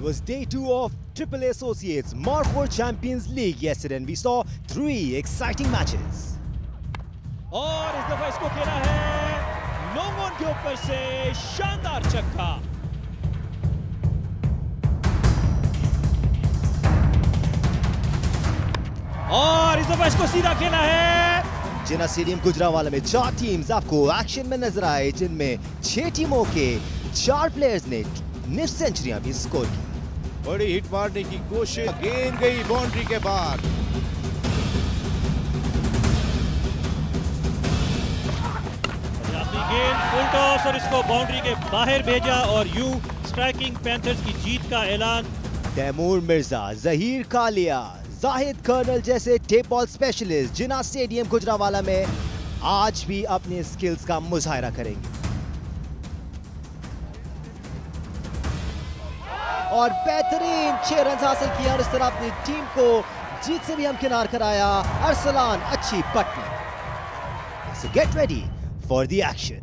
It was day 2 of AAA Associates Markhor Champions League yesterday and we saw 3 exciting matches. और इस दफा इसको खेला है लॉन्ग ऑन के ऊपर से शानदार छक्का। और इस दफा इसको सीधा खेला है। जिना स्टेडियम गुजरांवाला में 4 टीम्स आपको एक्शन में नजर आए जिनमें 6 टीमों के 4 प्लेयर्स ने निफ्ट सेंचुरियां भी स्कोर की। बड़ी हिट मारने की कोशिश, गेंद गई बाउंड्री के बाहर। गेंद फुल टॉस और इसको बाउंड्री के बाहर भेजा और यू स्ट्राइकिंग पैंथर्स की जीत का ऐलान। तैमूर मिर्जा, जहीर कालिया, जाहिद कर्नल जैसे tape ball specialist Jinnah stadium Gujranwala में आज भी अपने स्किल्स का मुजाहरा करेंगे। और बेहतरीन 6 रन हासिल किया और इस तरह अपनी टीम को जीत से भी हमकिनार कराया अरसलान अच्छी Patni. So get ready for the action.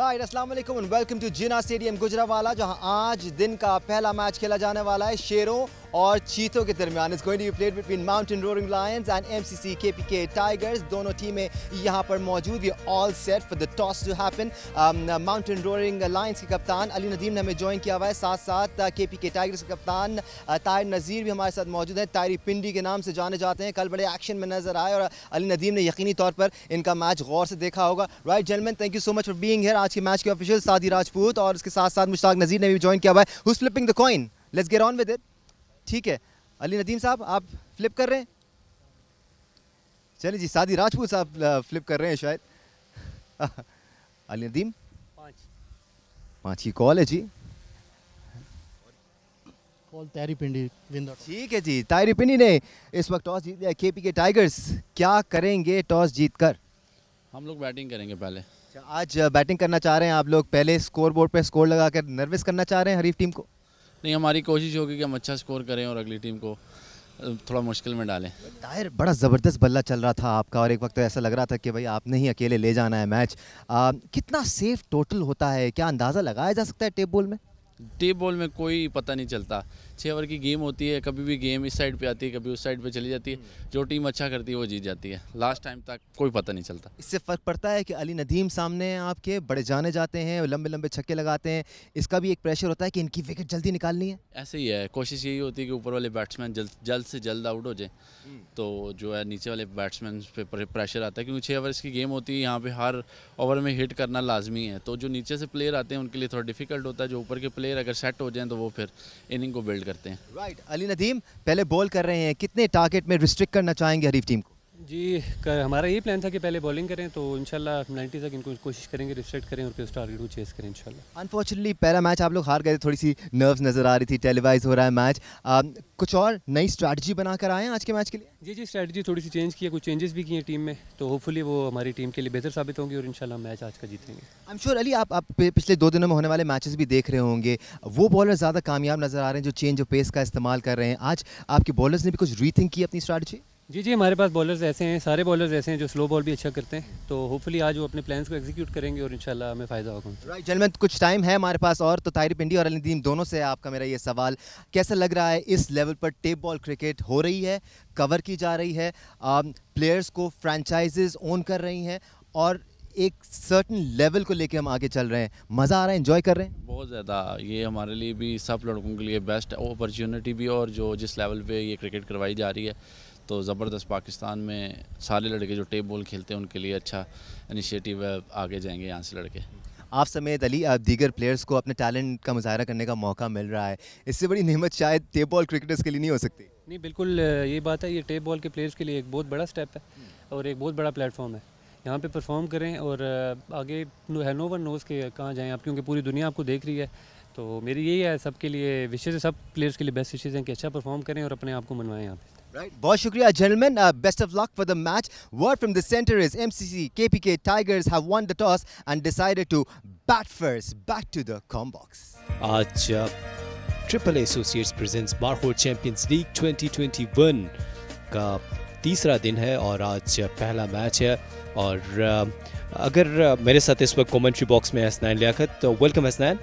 Right, अस्सलाम वालेकुम and welcome to Jinnah stadium Gujranwala जहां आज दिन का पहला मैच खेला जाने वाला है शेरों और चीतों के दरमियान। It's going to be played between mountain roaring lions and MCC KPK tigers. दोनों टीमें यहाँ पर मौजूद। We all set for the toss to happen. Mountain roaring lions के कप्तान अली नदीम ने हमें ज्वाइन किया हुआ है, साथ साथ KPK टाइगर्स के कप्तान तायर नज़ीर भी हमारे साथ मौजूद हैं। तायिर पिंडी के नाम से जाने जाते हैं, कल बड़े एक्शन में नजर आए और अली नदीम ने यकीनी तौर पर इनका मैच गौर से देखा होगा। Right gentleman, thank you so much for being here. आज के मैच के ऑफिशियल सादी राजपूत और उसके साथ साथ मुश्ताक नज़ीर ने भी ज्वाइन किया हुआ है। Who is flipping the coin? Let's get on with it. ठीक है अली नदीम साहब, आप फ्लिप कर रहे हैं? चलिए जी, सादी राजपूत साहब फ्लिप कर रहे हैं शायद। अली नदीम 5 की कॉल है जी। कॉल तायिर पिंडी विंडो। ठीक है जी, तायिर पिंडी ने इस वक्त टॉस जीत लिया। KPK टाइगर्स क्या करेंगे टॉस जीतकर? हम लोग बैटिंग करेंगे पहले। अच्छा, आज बैटिंग करना चाह रहे हैं आप लोग। पहले स्कोर बोर्ड पर स्कोर लगा कर नर्वस करना चाह रहे हैं हरीफ टीम को? नहीं, हमारी कोशिश होगी कि हम अच्छा स्कोर करें और अगली टीम को थोड़ा मुश्किल में डालें। तायर, बड़ा ज़बरदस्त बल्ला चल रहा था आपका और एक वक्त तो ऐसा लग रहा था कि भाई आपने ही अकेले ले जाना है मैच। कितना सेफ टोटल होता है, क्या अंदाज़ा लगाया जा सकता है? टेप बॉल में कोई पता नहीं चलता। 6 ओवर की गेम होती है, कभी भी गेम इस साइड पे आती है, कभी उस साइड पे चली जाती है। जो टीम अच्छा करती है वो जीत जाती है। लास्ट टाइम तक कोई पता नहीं चलता। इससे फ़र्क पड़ता है कि अली नदीम सामने आपके बड़े जाने जाते हैं, लंबे लंबे छक्के लगाते हैं, इसका भी एक प्रेशर होता है कि इनकी विकेट जल्दी निकालनी है। ऐसे ही है, कोशिश यही होती है कि ऊपर वाले बैट्समैन जल्द से जल्द आउट हो जाए, तो जो है नीचे वाले बैट्समैन पर प्रेशर आता है क्योंकि 6 ओवर्स की गेम होती है। यहाँ पर हर ओवर में हिट करना लाजमी है, तो जो नीचे से प्लेयर आते हैं उनके लिए थोड़ा डिफिकल्ट होता है। जो ऊपर के अगर सेट हो जाएं तो वो फिर इनिंग को बिल्ड करते हैं। राइट, अली नदीम पहले बॉल कर रहे हैं, कितने टारगेट में रिस्ट्रिक्ट करना चाहेंगे हरीफ टीम को? जी, हमारा ये प्लान था कि पहले बॉलिंग करें, तो इंशाल्लाह 90 तक इनको कोशिश करेंगे रिस्ट्रिक्ट करें और फिर उस टारगेट को चेस करें इंशाल्लाह। अनफॉर्चुनेटली पहला मैच आप लोग हार गए, थोड़ी सी नर्व्स नज़र आ रही थी। टेलीवाइज हो रहा है मैच, कुछ और नई स्ट्रैटेजी बनाकर आए हैं आज के मैच के लिए? जी जी, स्ट्रैटेजी थोड़ी सी चेंज की है, कुछ चेंजेस भी किए हैं टीम में, तो होपफुली वो हमारी टीम के लिए बेहतर साबित होंगी और इंशाल्लाह मैच आज का जीतेंगे। I am sure. अली, आप पिछले 2 दिनों में होने वाले मैचेस भी देख रहे होंगे, वो बॉलर ज़्यादा कामयाब नज़र आ रहे हैं जो चेंज ऑफ पेस का इस्तेमाल कर रहे हैं। आज आपके बॉलर्स ने भी कुछ रीथिंक की अपनी स्ट्रैटेजी? जी जी, हमारे पास बॉलर्स ऐसे हैं, सारे बॉलर्स ऐसे हैं जो स्लो बॉल भी अच्छा करते हैं, तो होपफुली आज वो अपने प्लान्स को एग्जीक्यूट करेंगे और इंशाल्लाह हमें फ़ायदा होगा। राइट जेंटलमैन, कुछ टाइम है हमारे पास और, तो तायिर पिंडी और अली नदीम दोनों से आपका मेरा ये सवाल, कैसा लग रहा है इस लेवल पर टेप बॉल क्रिकेट हो रही है, कवर की जा रही है, प्लेयर्स को फ्रेंचाइजेज ओन कर रही हैं और एक सर्टन लेवल को लेके हम आगे चल रहे हैं, मज़ा आ रहा है, एंजॉय कर रहे हैं? बहुत ज़्यादा। ये हमारे लिए भी, सब लड़कों के लिए बेस्ट अपॉर्चुनिटी भी, और जो जिस लेवल पर ये क्रिकेट करवाई जा रही है तो ज़बरदस्त। पाकिस्तान में सारे लड़के जो टेप बॉल खेलते हैं उनके लिए अच्छा इनिशिएटिव है, आगे जाएंगे यहाँ से लड़के। आप समेत अली दीगर प्लेयर्स को अपने टैलेंट का मुजाहरा करने का मौका मिल रहा है, इससे बड़ी नेमत शायद टेप बॉल क्रिकेटर्स के लिए नहीं हो सकती। नहीं, बिल्कुल ये बात है, ये टेप बॉल के प्लेयर्स के लिए एक बहुत बड़ा स्टेप है और एक बहुत बड़ा प्लेटफॉर्म है। यहाँ पे परफॉर्म करें और आगे नो वन नोज़ के कहाँ जाएँ आप, क्योंकि पूरी दुनिया आपको देख रही है। तो मेरी यही है सबके लिए विशेज़, सब प्लेयर्स के लिए बेस्ट विशेज़ हैं कि अच्छा परफॉर्म करें और अपने आप को मनवाएँ यहाँ पर। Right, बहुत शुक्रिया gentleman, best of luck for the match. Word from the center is MCC KPK Tigers have won the toss and decided to bat first. Back to the com box. आज AAA Associates presents Markhor Champions League 2021 का तीसरा दिन है और आज पहला match है। और अगर मेरे साथ इस वक्त कमेंट्री बॉक्स में हसनैन लियाकत, तो वेलकम हसनैन।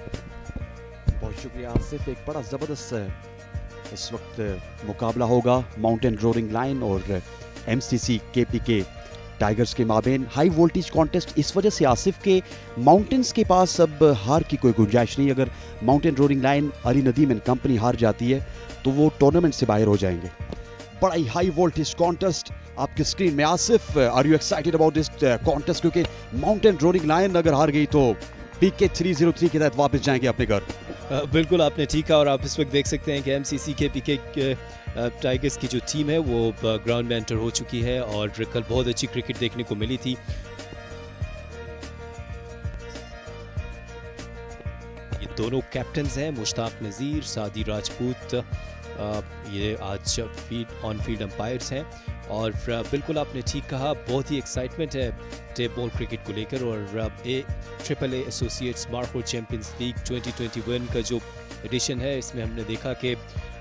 बहुत शुक्रिया आसिफ। एक बड़ा ज़बरदस्त इस वक्त मुकाबला होगा माउंटेन रोरिंग लाइन और एमसीसी केपीके टाइगर्स के माबेन। हाई वोल्टेज कॉन्टेस्ट इस वजह से आसिफ के माउंटेंस के पास अब हार की कोई गुंजाइश नहीं। अगर mountain roaring line Ali Nadeem and company हार जाती है तो वो टूर्नामेंट से बाहर हो जाएंगे। बड़ा ही हाई वोल्टेज कॉन्टेस्ट आपके स्क्रीन में। Asif, are you excited about this contest? क्योंकि माउंटेन रोरिंग लाइन अगर हार गई तो पीके 303 के तहत वापस जाएंगे अपने घर। बिल्कुल आपने ठीक कहा और आप इस वक्त देख सकते हैं कि एमसीसी केपीके टाइगर्स की जो टीम है वो ग्राउंड में एंटर हो चुकी है और कल बहुत अच्छी क्रिकेट देखने को मिली थी। ये दोनों कैप्टन्स हैं, मुश्ताक नज़ीर, सादी राजपूत, ये आज ऑन फील्ड अंपायर्स हैं और बिल्कुल आपने ठीक कहा, बहुत ही एक्साइटमेंट है टेप बॉल क्रिकेट को लेकर। और AAA associates Markhor champions league 2021 का जो एडिशन है इसमें हमने देखा कि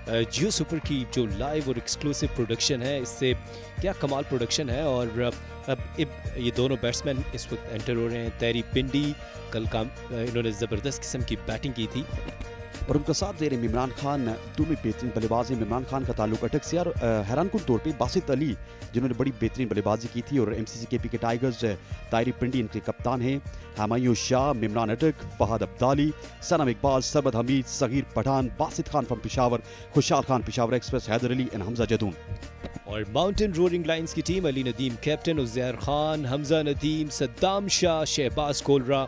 जियो सुपर की जो लाइव और एक्सक्लूसिव प्रोडक्शन है, इससे क्या कमाल प्रोडक्शन है। और अब ये दोनों बैट्समैन इस वक्त एंटर हो रहे हैं। तैयीर पिंडी, कल काम इन्होंने ज़बरदस्त किस्म की बैटिंग की थी और उनका साथ दे रहे हैं इमरान खान। दोनों बेहतरीन बल्लेबाज हैं। इमरान खान का ताल्लुक अटक से और हैरानकुन तौर पे बासित अली जिन्होंने बड़ी बेहतरीन बल्लेबाजी की थी और एमसीसी केपीके टाइगर्स तायरी पिंडी इनके कप्तान हैं। Humayun Shah, Imran Attock, Fahad Abdali, Sanam Iqbal, Sarmad Hameed, Sagir Pathan, Basit Khan from Peshawar, Khushal Khan Peshawar express, Haider Ali and Hamza Jadoon. और माउंटेन रोरिंग लाइन्स की टीम अली नदीम कैप्टन, उजैर खान, हमजा नदीम, सद्दाम शाह, शहबाज कोलरा,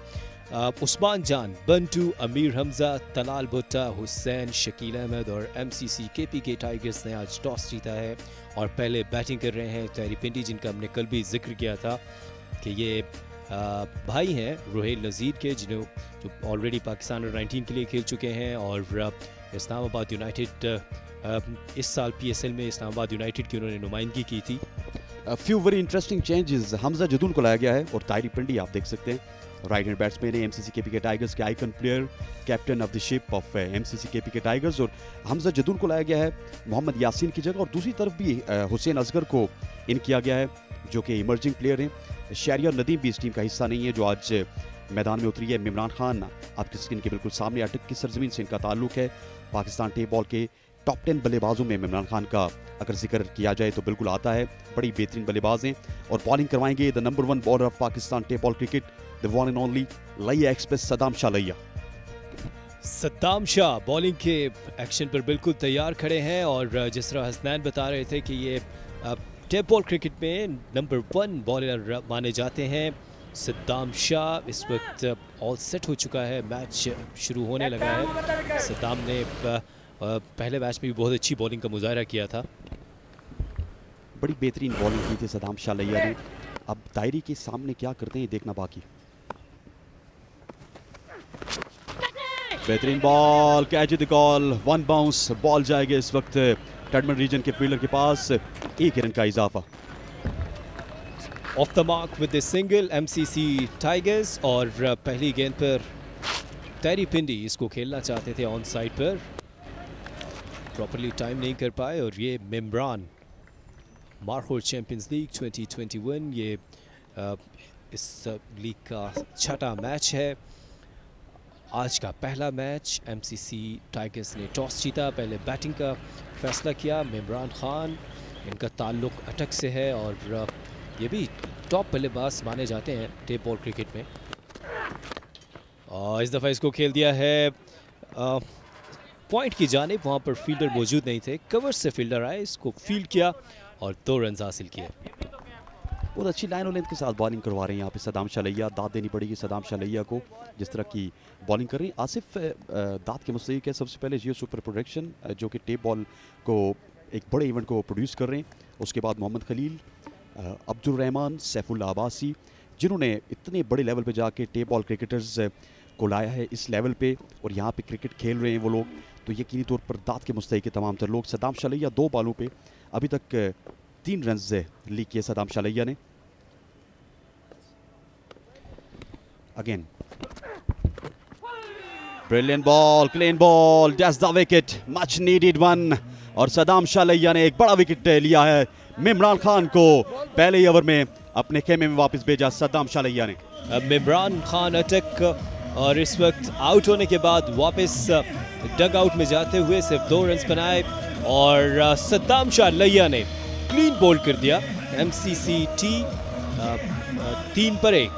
उस्मान जान, बंटू, अमीर हमजा, तलाल भुट्टा, हुसैन, शकील अहमद। और एमसीसी केपीके टाइगर्स ने आज टॉस जीता है और पहले बैटिंग कर रहे हैं तैयीर पिंडी, जिनका हमने कल भी जिक्र किया था कि ये भाई हैं रोहेल नज़ीर के, जिन्हों जो ऑलरेडी पाकिस्तान और 19 के लिए खेल चुके हैं और इस्लामाबाद यूनाइटेड इस साल PSL में इस्लामाबाद यूनाइटेड की उन्होंने नुमाइंदगी की थी। Few very interesting changes, Hamza Jadoon को लाया गया है और तैयीर पिंडी आप देख सकते हैं राइट हैंड बैट्समैन है एमसीसी केपीके टाइगर्स के, icon player, captain of the ship of MCC KPK tigers. और हमजा जदून को लाया गया है मोहम्मद यासीन की जगह और दूसरी तरफ भी हुसैन असगर को इन किया गया है जो कि इमर्जिंग प्लेयर हैं। शहरियार नदीम भी इस टीम का हिस्सा नहीं है जो आज मैदान में उतरी है। इमरान खान आपकी स्क्रीन के बिल्कुल सामने, अटक की सरजमीन से इनका ताल्लुक है। पाकिस्तान टेप बॉल के टॉप 10 बल्लेबाजों में इमरान खान का अगर जिक्र किया जाए तो बिल्कुल आता है। बड़ी बेहतरीन बल्लेबाज हैं और बॉलिंग करवाएंगे the number 1 bowler of Pakistan tape ball cricket, the one and only Layyah express Saddam Shah Layyah. Saddam Shah bowling के एक्शन पर बिल्कुल तैयार खड़े हैं और जिस तरह हसनैन बता रहे थे कि ये टेप बॉल क्रिकेट में नंबर 1 बॉलर माने जाते हैं। सद्दाम शाह इस वक्त ऑल सेट हो चुका है, मैच शुरू होने लगा है। सद्दाम ने पहले मैच में भी बहुत अच्छी बॉलिंग का मुजाहरा किया था। बड़ी बेहतरीन बॉलिंग की थी सद्दाम शाह लैया ने। अब दायरे के सामने क्या करते हैं देखना बाकी। बेहतरीन ball, catch the call, one bounce, ball जाएगा इस वक्त टडमन रीजन के फील्डर के पास। एक रन का इजाफा। Off the mark with single MCC tigers. और पहली गेंद पर तैयीर पिंडी इसको खेलना चाहते थे ऑन साइड पर, प्रॉपरली टाइम नहीं कर पाए। और ये मेम्ब्रान मार्खोर चैम्पियंस लीग 2021 ये इस लीग का छठा मैच है। आज का पहला मैच एमसीसी टाइगर्स ने टॉस जीता, पहले बैटिंग का फैसला किया। इमरान खान, इनका ताल्लुक अटक से है और ये भी टॉप बल्लेबाज माने जाते हैं टेप बॉल क्रिकेट में। और इस दफ़ा इसको खेल दिया है पॉइंट की जानिब, वहाँ पर फील्डर मौजूद नहीं थे, कवर से फील्डर आए, इसको फील्ड किया और 2 रन हासिल किए। बहुत अच्छी लाइन और लेंथ के साथ बॉलिंग करवा रहे हैं यहाँ पे सद्दाम शाह लैया। दाद देनी पड़ेगी सद्दाम शाह लैया को जिस तरह की बॉलिंग कर रही है। आसिफ, दाद के मुस्तैक है। सबसे पहले जियो सुपर प्रोडक्शन जो कि टेप बॉल को एक बड़े इवेंट को प्रोड्यूस कर रहे हैं, उसके बाद मोहम्मद खलील, अब्दुर रहमान, सैफ अब्बासी, जिन्होंने इतने बड़े लेवल पर जाके टेप बॉल क्रिकेटर्स को लाया है इस लेवल पे और यहाँ पे क्रिकेट खेल रहे हैं वो लोग, तो यकीनी तौर पर दाद के मुस्तैक के तमाम तर लोग। सद्दाम शाह लैया 2 बॉलों पे अभी तक 3 रन ली किए सद्दाम शाह लैया ने। Again brilliant ball, clean ball, just the wicket, much needed one. और सद्दाम शाह लैया ने एक बड़ा विकेट लिया है। इमरान खान को पहले ही ओवर में अपने खेमे में वापस भेजा सद्दाम शाह लैया ने। इमरान खान अटक और इस वक्त आउट होने के बाद वापस डग आउट में जाते हुए सिर्फ 2 रन बनाए और सद्दाम शाह लैया ने क्लीन बोल्ड कर दिया। MCC 3/1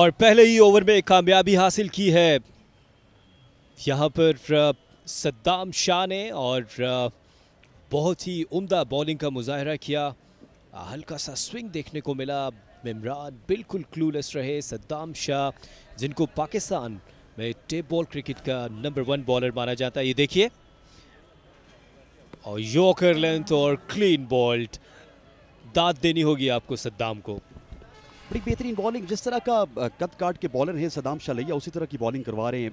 और पहले ही ओवर में कामयाबी हासिल की है यहाँ पर सद्दाम शाह ने और बहुत ही उम्दा बॉलिंग का मुजाहरा किया। हल्का सा स्विंग देखने को मिला, इमरान बिल्कुल क्लूलेस रहे। सद्दाम शाह जिनको पाकिस्तान में टेप बॉल क्रिकेट का नंबर 1 बॉलर माना जाता है, ये देखिए और यॉर्कर लेंथ और क्लीन बॉल्ड, दाद देनी होगी आपको सद्दाम को। बड़ी बेहतरीन बॉलिंग, जिस तरह का कद काट के बॉलर हैं सद्दाम शाह लैया उसी तरह की बॉलिंग करवा रहे हैं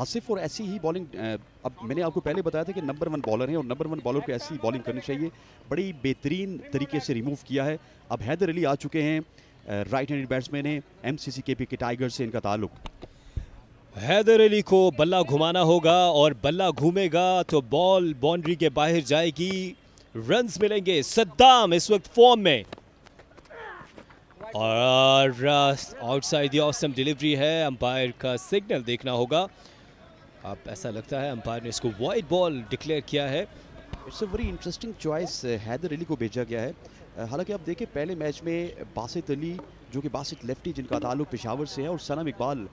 आसिफ, और ऐसी ही बॉलिंग अब मैंने आपको पहले बताया था कि नंबर 1 बॉलर हैं और नंबर 1 बॉलर को ऐसी बॉलिंग करनी चाहिए। बड़ी बेहतरीन तरीके से रिमूव किया है। अब हैदर अली आ चुके हैं, राइट हैंडेड बैट्समैन हैं, MCC KPK टाइगर्स से इनका ताल्लुक। हैदर अली को बल्ला घुमाना होगा और बल्ला घूमेगा तो बॉल बाउंड्री के बाहर जाएगी, रन्स मिलेंगे। सद्दाम इस वक्त फॉर्म में और आउटसाइड द ऑसम डिलीवरी है। अंपायर का सिग्नल देखना होगा। अब ऐसा लगता है अंपायर ने इसको वाइड बॉल डिक्लेयर किया है। It's a very interesting choice, Haider Ali को भेजा गया है। हालांकि आप देखें पहले मैच में बासित अली जो कि बासित लेफ्टी जिनका ताल्लुक पेशावर से है और सनम इकबाल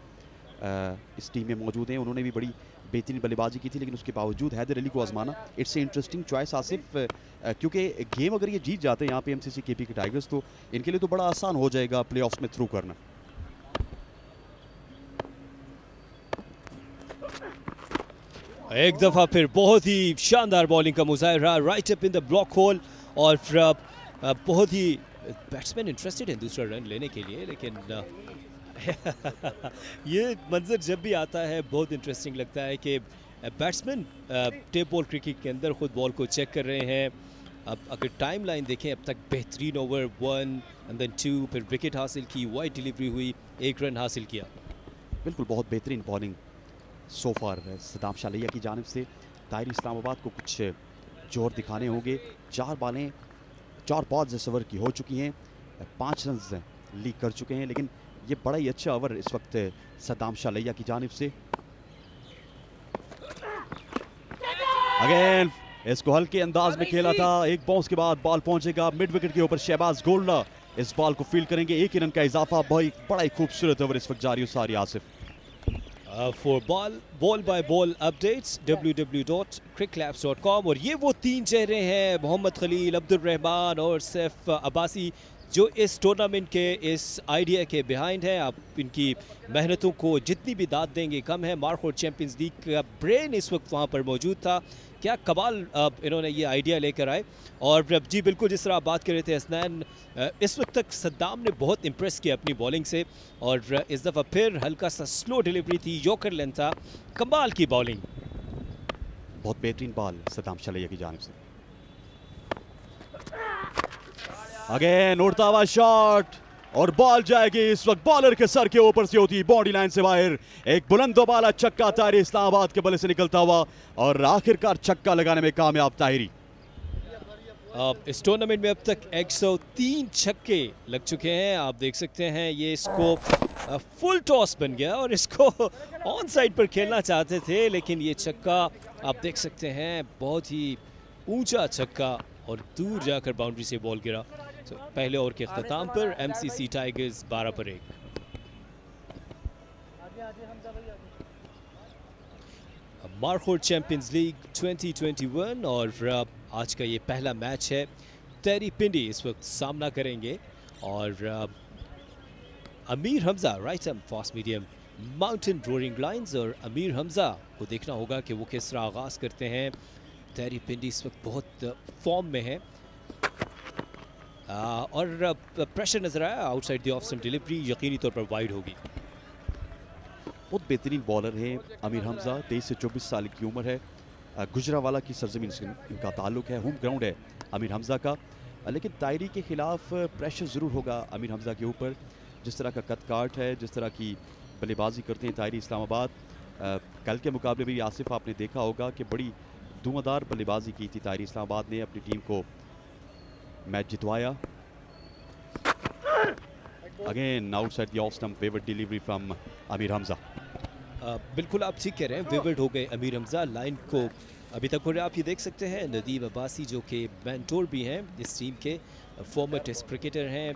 इस टीम में मौजूद हैं, उन्होंने भी बड़ी बेहतरीन बल्लेबाजी की थी, लेकिन उसके बावजूद हैदर अली को आजमाना it's a interesting choice Asif, क्योंकि गेम अगर ये जीत जाते हैं यहाँ पे MCC KPK टाइगर्स तो इनके लिए तो बड़ा आसान हो जाएगा प्लेऑफ्स में थ्रू करना। एक दफ़ा फिर बहुत ही शानदार बॉलिंग का मुजाहरा, right up in the block hole और बहुत ही बैट्समैन इंटरेस्टेड हैं दूसरा रन लेने के लिए, लेकिन ये मंजर जब भी आता है बहुत इंटरेस्टिंग लगता है कि बैट्समैन टेप बॉल क्रिकेट के अंदर ख़ुद बॉल को चेक कर रहे हैं। अब अगर टाइमलाइन देखें अब तक बेहतरीन ओवर 1 एंड देन 2, फिर विकेट हासिल की, वाइड डिलीवरी हुई, 1 रन हासिल किया। बिल्कुल बहुत बेहतरीन bowling so far Saddam Shah Layyah की जानिब से। ताहिर इस्लामाबाद को कुछ जोर दिखाने होंगे। 4 बॉलें 4 पॉज इस ओवर की हो चुकी हैं, 5 रन लीक कर चुके हैं, लेकिन ये बड़ा ही अच्छा ओवर इस वक्त सद्दाम शाह लैया की जानिब से। अगेन इसको हल्के अंदाज में खेला था, एक बाउंस के बाद बॉल पहुंचेगा मिड विकेट के ऊपर। शहबाज गोल्डा इस बॉल को फील्ड करेंगे, 1 रन का इजाफा। भाई बड़ा ही खूबसूरत ओवर इस वक्त जारी हो सारी Asif. For ball by ball updates www.cricklabs.com। और ये वो 3 चेहरे हैं, मोहम्मद खलील, अब्दुल रहमान और सैफ अब्बासी, जो इस टूर्नामेंट के इस आइडिया के बिहाइंड हैं। आप इनकी मेहनतों को जितनी भी दाद देंगे कम है। मारखोर चैंपियंस लीग का ब्रेन इस वक्त वहाँ पर मौजूद था, क्या कमाल इन्होंने ये आइडिया लेकर आए। और जी बिल्कुल जिस तरह आप बात कर रहे थे हसनैन, इस वक्त तक सद्दाम ने बहुत इम्प्रेस किया अपनी बॉलिंग से और इस दफ़ा फिर हल्का सा स्लो डिलीवरी थी, यॉर्कर लेंथ था, कमाल की बॉलिंग, बहुत बेहतरीन बॉल सद्दाम शाह लैया की जानिब से। अगेन उड़ता हुआ शॉट और बॉल जाएगी इस वक्त बॉलर के सर के ऊपर से होती बॉडी लाइन से बाहर। एक बुलंद दोबाला छक्का ताहिर इस्लामाबाद के बल्ले से निकलता हुआ और आखिरकार छक्का लगाने में कामयाब ताहिरी। इस टूर्नामेंट में अब तक 103 छक्के लग चुके हैं। आप देख सकते हैं ये इसको फुल टॉस बन गया और इसको ऑन साइड पर खेलना चाहते थे, लेकिन ये छक्का आप देख सकते हैं बहुत ही ऊंचा छक्का और दूर जाकर बाउंड्री से बॉल गिरा। तो पहले ओवर के अख्ताम पर MCC tigers 12/1। Markhor champions league 2021 और आज का ये पहला मैच है। तैयरी पिंडी इस वक्त सामना करेंगे और Amir Hamza right arm fast medium mountain roaring lions. और अमीर हमजा को देखना होगा कि वो किस तरह आगाज़ करते हैं। तैयरी पिंडी इस वक्त बहुत फॉर्म में है और प्रेशर नजर आया, outside the off stump delivery यकीनी तौर पर वाइड होगी। बहुत बेहतरीन बॉलर हैं अमीर हमजा, 23 से 24 साल की उम्र है, गुजरांवाला की सरजमीन से इनका ताल्लुक है, होम ग्राउंड है अमीर हमजा का। लेकिन ताहिरी के खिलाफ प्रेशर ज़रूर होगा अमीर हमजा के ऊपर, जिस तरह का कद काट है, जिस तरह की बल्लेबाजी करते हैं ताहिरी इस्लामाबाद। कल के मुकाबले में आसिफ आपने देखा होगा कि बड़ी धुआंधार बल्लेबाजी की थी ताहिर इस्लामाबाद ने, अपनी टीम को मैच जितवाया। Again, outside the off stump, wayward delivery from Amir Hamza. बिल्कुल आप ठीक कह रहे हैं, वेवर्ड हो गए अमीर हमजा, लाइन को अभी तक हो रहा है। आप ये देख सकते हैं नदीम अब्बासी जो कि मेंटोर भी हैं इस टीम के, फॉर्मर टेस्ट क्रिकेटर हैं,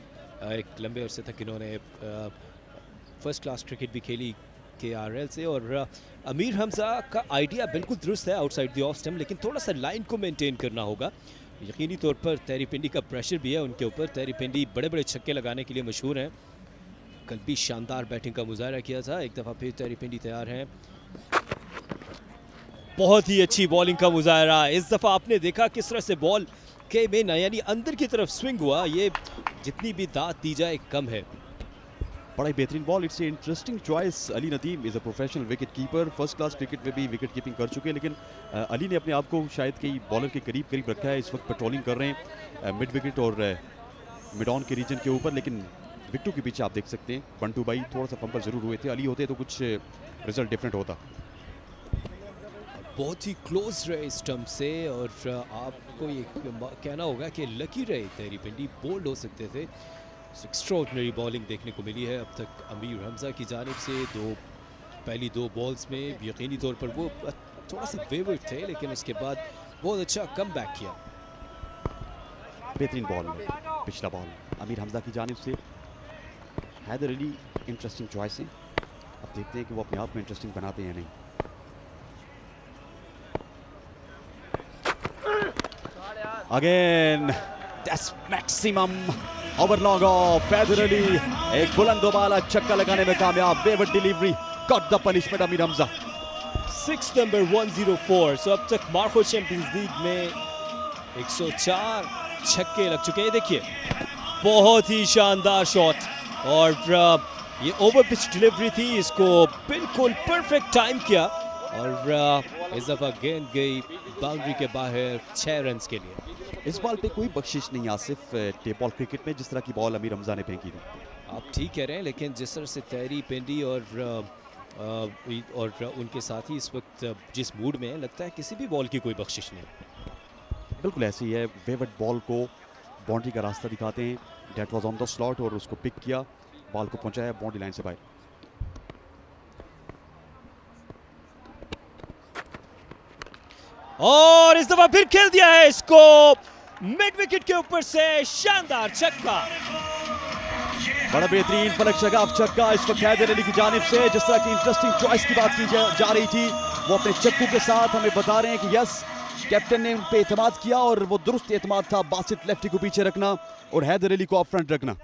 एक लंबे अरसे तक इन्होंने फर्स्ट क्लास क्रिकेट भी खेली KRL से। और अमीर हमजा का आइडिया बिल्कुल दुरुस्त है आउटसाइड द ऑफ स्टंप, लेकिन थोड़ा सा लाइन को मेंटेन करना होगा। यकीनी तौर पर तैयीर पिंडी का प्रेशर भी है उनके ऊपर। तैयीर पिंडी बड़े बड़े छक्के लगाने के लिए मशहूर हैं, कल भी शानदार बैटिंग का मुजाहरा किया था। एक दफ़ा फिर तैयीर पिंडी तैयार हैं, बहुत ही अच्छी बॉलिंग का मुजाहरा। इस दफ़ा आपने देखा किस तरह से बॉल के में ना यानी अंदर की तरफ स्विंग हुआ, ये जितनी भी दाद दी जाए कम है। बड़ा ही बेहतरीन ball, it's interesting choice. Ali Nadeem is a professional wicket keeper, first class cricket में भी विकेट कीपिंग कर चुके हैं, लेकिन अली ने अपने आप को शायद कई बॉलर के करीब करीब रखा है। इस वक्त पेट्रोलिंग कर रहे हैं मिड विकेट और मिड ऑन के रीजन के ऊपर, लेकिन विकटों के पीछे आप देख सकते हैं पंटू भाई थोड़ा सा फंपल जरूर हुए थे। अली होते तो कुछ रिजल्ट डिफरेंट होता। बहुत ही क्लोज रहे स्टंप से, और आपको ये कहना होगा कि लकी रहे तैयीर पिंडी, बोल्ड हो सकते थे। एक्स्ट्राऑर्डिनरी बॉलिंग देखने को मिली है अब तक अमीर हमजा की जानिब से। पहली दो बॉल्स में यकीनी तौर पर वो थोड़ा सा वेवर्ड थे, लेकिन उसके बाद बहुत अच्छा कम बैक किया। बेहतरीन बॉल में पिछला बॉल अमीर हमजा की जानिब से। हैदर अली इंटरेस्टिंग चॉइस है, अब देखते हैं कि वो अपने आप में इंटरेस्टिंग बनाते हैं या नहीं। Again that's maximum over long off Haider Ali, एक बुलंदोबाला चक्का लगाने में कामयाब, wayward delivery, got the punishment Amir Hamza. 6 number 104। सो अब तक मार्खोर चैंपियंस लीग में 104 छक्के लग चुके हैं। देखिए बहुत ही शानदार शॉट, और ये ओवर पिच डिलीवरी थी, इसको बिल्कुल परफेक्ट टाइम किया, और इस दफा गेंद गई बाउंड्री के बाहर 6 रन के लिए। इस बॉल पे कोई बख्शिश नहीं आसिफ, टेप बॉल क्रिकेट में जिस तरह की बॉल अमीर हमजा ने फेंकी थी। आप ठीक कह रहे हैं, लेकिन जिस तरह से तैयीर पिंडी और उनके साथी इस वक्त जिस मूड में है, लगता है किसी भी बॉल की कोई बख्शिश नहीं। बिल्कुल ऐसे ही है, वेवर्ड बॉल को बाउंड्री का रास्ता दिखाते हैं। That was on the slot और उसको पिक किया, बॉल को पहुंचाया बाउंड्री लाइन से बाहर। और इस दफा फिर खेल दिया है इसको मिड विकेट के ऊपर से, शानदार छक्का, बड़ा बेहतरीन फलक शगाफ छक्का इस वक्त हैदर अली की जानिब से। जिस तरह की इंटरेस्टिंग चॉइस की बात की जा रही थी, वो अपने चक्कू के साथ हमें बता रहे हैं कि यस, कैप्टन ने उन पे एतमाद किया और वो दुरुस्त एतमाद था। बासित लेफ्टी को पीछे रखना और हैदर अली को ऑफ फ्रंट रखना,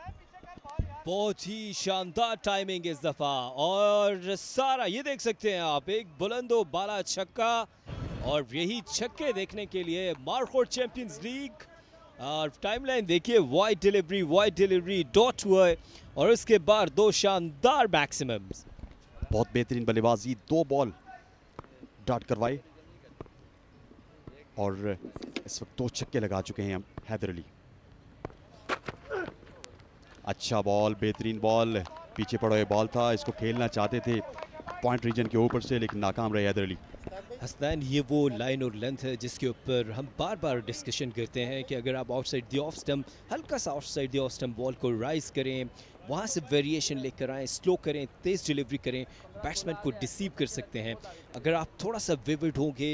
बहुत ही शानदार टाइमिंग इस दफा। और सारा ये देख सकते हैं आप, एक बुलंदोबाला छक्का, और यही छक्के देखने के लिए मार्खोर चैंपियंस लीग। और टाइमलाइन देखिए, वाइड डिलीवरी डॉट हुए, और उसके बाद 2 शानदार मैक्सिमम्स। बहुत बेहतरीन बल्लेबाजी, 2 बॉल डॉट करवाए और इस वक्त 2 छक्के लगा चुके हैं हम हैदर अली। अच्छा बॉल, बेहतरीन बॉल, पीछे पड़ा हुआ बॉल था, इसको खेलना चाहते थे पॉइंट रीजन के ऊपर से, लेकिन नाकाम रहे हैदर अली। हसनैन, ये वो लाइन और लेंथ है जिसके ऊपर हम बार बार डिस्कशन करते हैं कि अगर आप आउटसाइड द ऑफ स्टंप, हल्का सा outside the off stump ball को राइज करें, वहाँ से वेरिएशन लेकर आएँ, स्लो करें, तेज़ डिलीवरी करें, बैट्समैन को डिसीव कर सकते हैं। अगर आप थोड़ा सा विविड होंगे,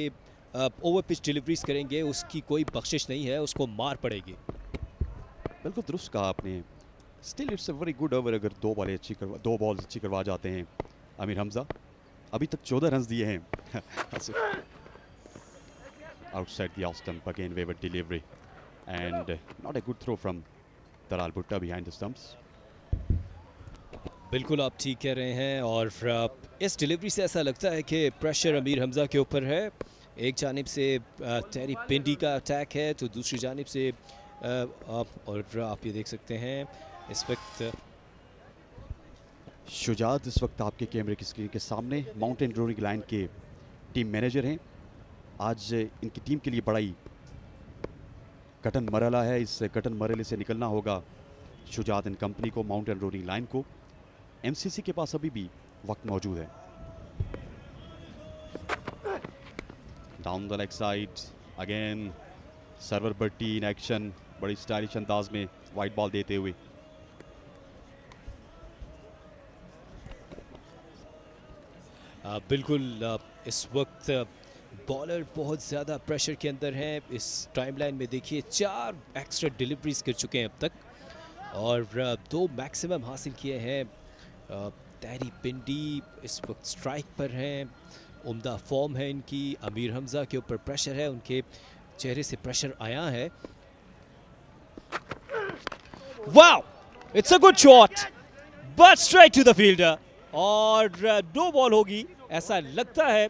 ओवर पिच डिलीवरीज करेंगे, उसकी कोई बख्शिश नहीं है, उसको मार पड़ेगी। बिल्कुल दुरुस्त कहा आपने, still it's a very good over अगर 2 बॉल्स अच्छी करवा जाते हैं अमीर हमजा। अभी तक 14 रन दिए हैं। Outside the off stump, again wayward delivery and not a good throw from Taral Bhutta behind the stumps. बिल्कुल आप ठीक कह रहे हैं, और इस डिलीवरी से ऐसा लगता है कि प्रेशर अमीर हमजा के ऊपर है। एक जानिब से तैयीर पिंडी का अटैक है, तो दूसरी जानिब से आप ये देख सकते हैं इस वक्त शुजात इस वक्त आपके कैमरे की स्क्रीन के सामने माउंटेन रोरिंग लाइन के टीम मैनेजर हैं। आज इनकी टीम के लिए बड़ा ही कठिन मरहला है, इस कठिन मरहले से निकलना होगा शुजात एंड कंपनी को, माउंटेन रोरिंग लाइन को। एमसीसी के पास अभी भी वक्त मौजूद है। Down the leg side, again Sarwar Batti in action, बड़ी स्टाइलिश अंदाज में वाइड बॉल देते हुए। बिल्कुल इस वक्त बॉलर बहुत ज़्यादा प्रेशर के अंदर हैं। इस टाइमलाइन में देखिए 4 एक्स्ट्रा डिलीवरीज कर चुके हैं अब तक और 2 मैक्सिमम हासिल किए हैं। तैयीर पिंडी इस वक्त स्ट्राइक पर हैं, उम्दा फॉर्म है इनकी। अमीर हमज़ा के ऊपर प्रेशर है, उनके चेहरे से प्रेशर आया है। Wow, it's a good shot but straight to the fielder और 2 बॉल होगी ऐसा लगता है।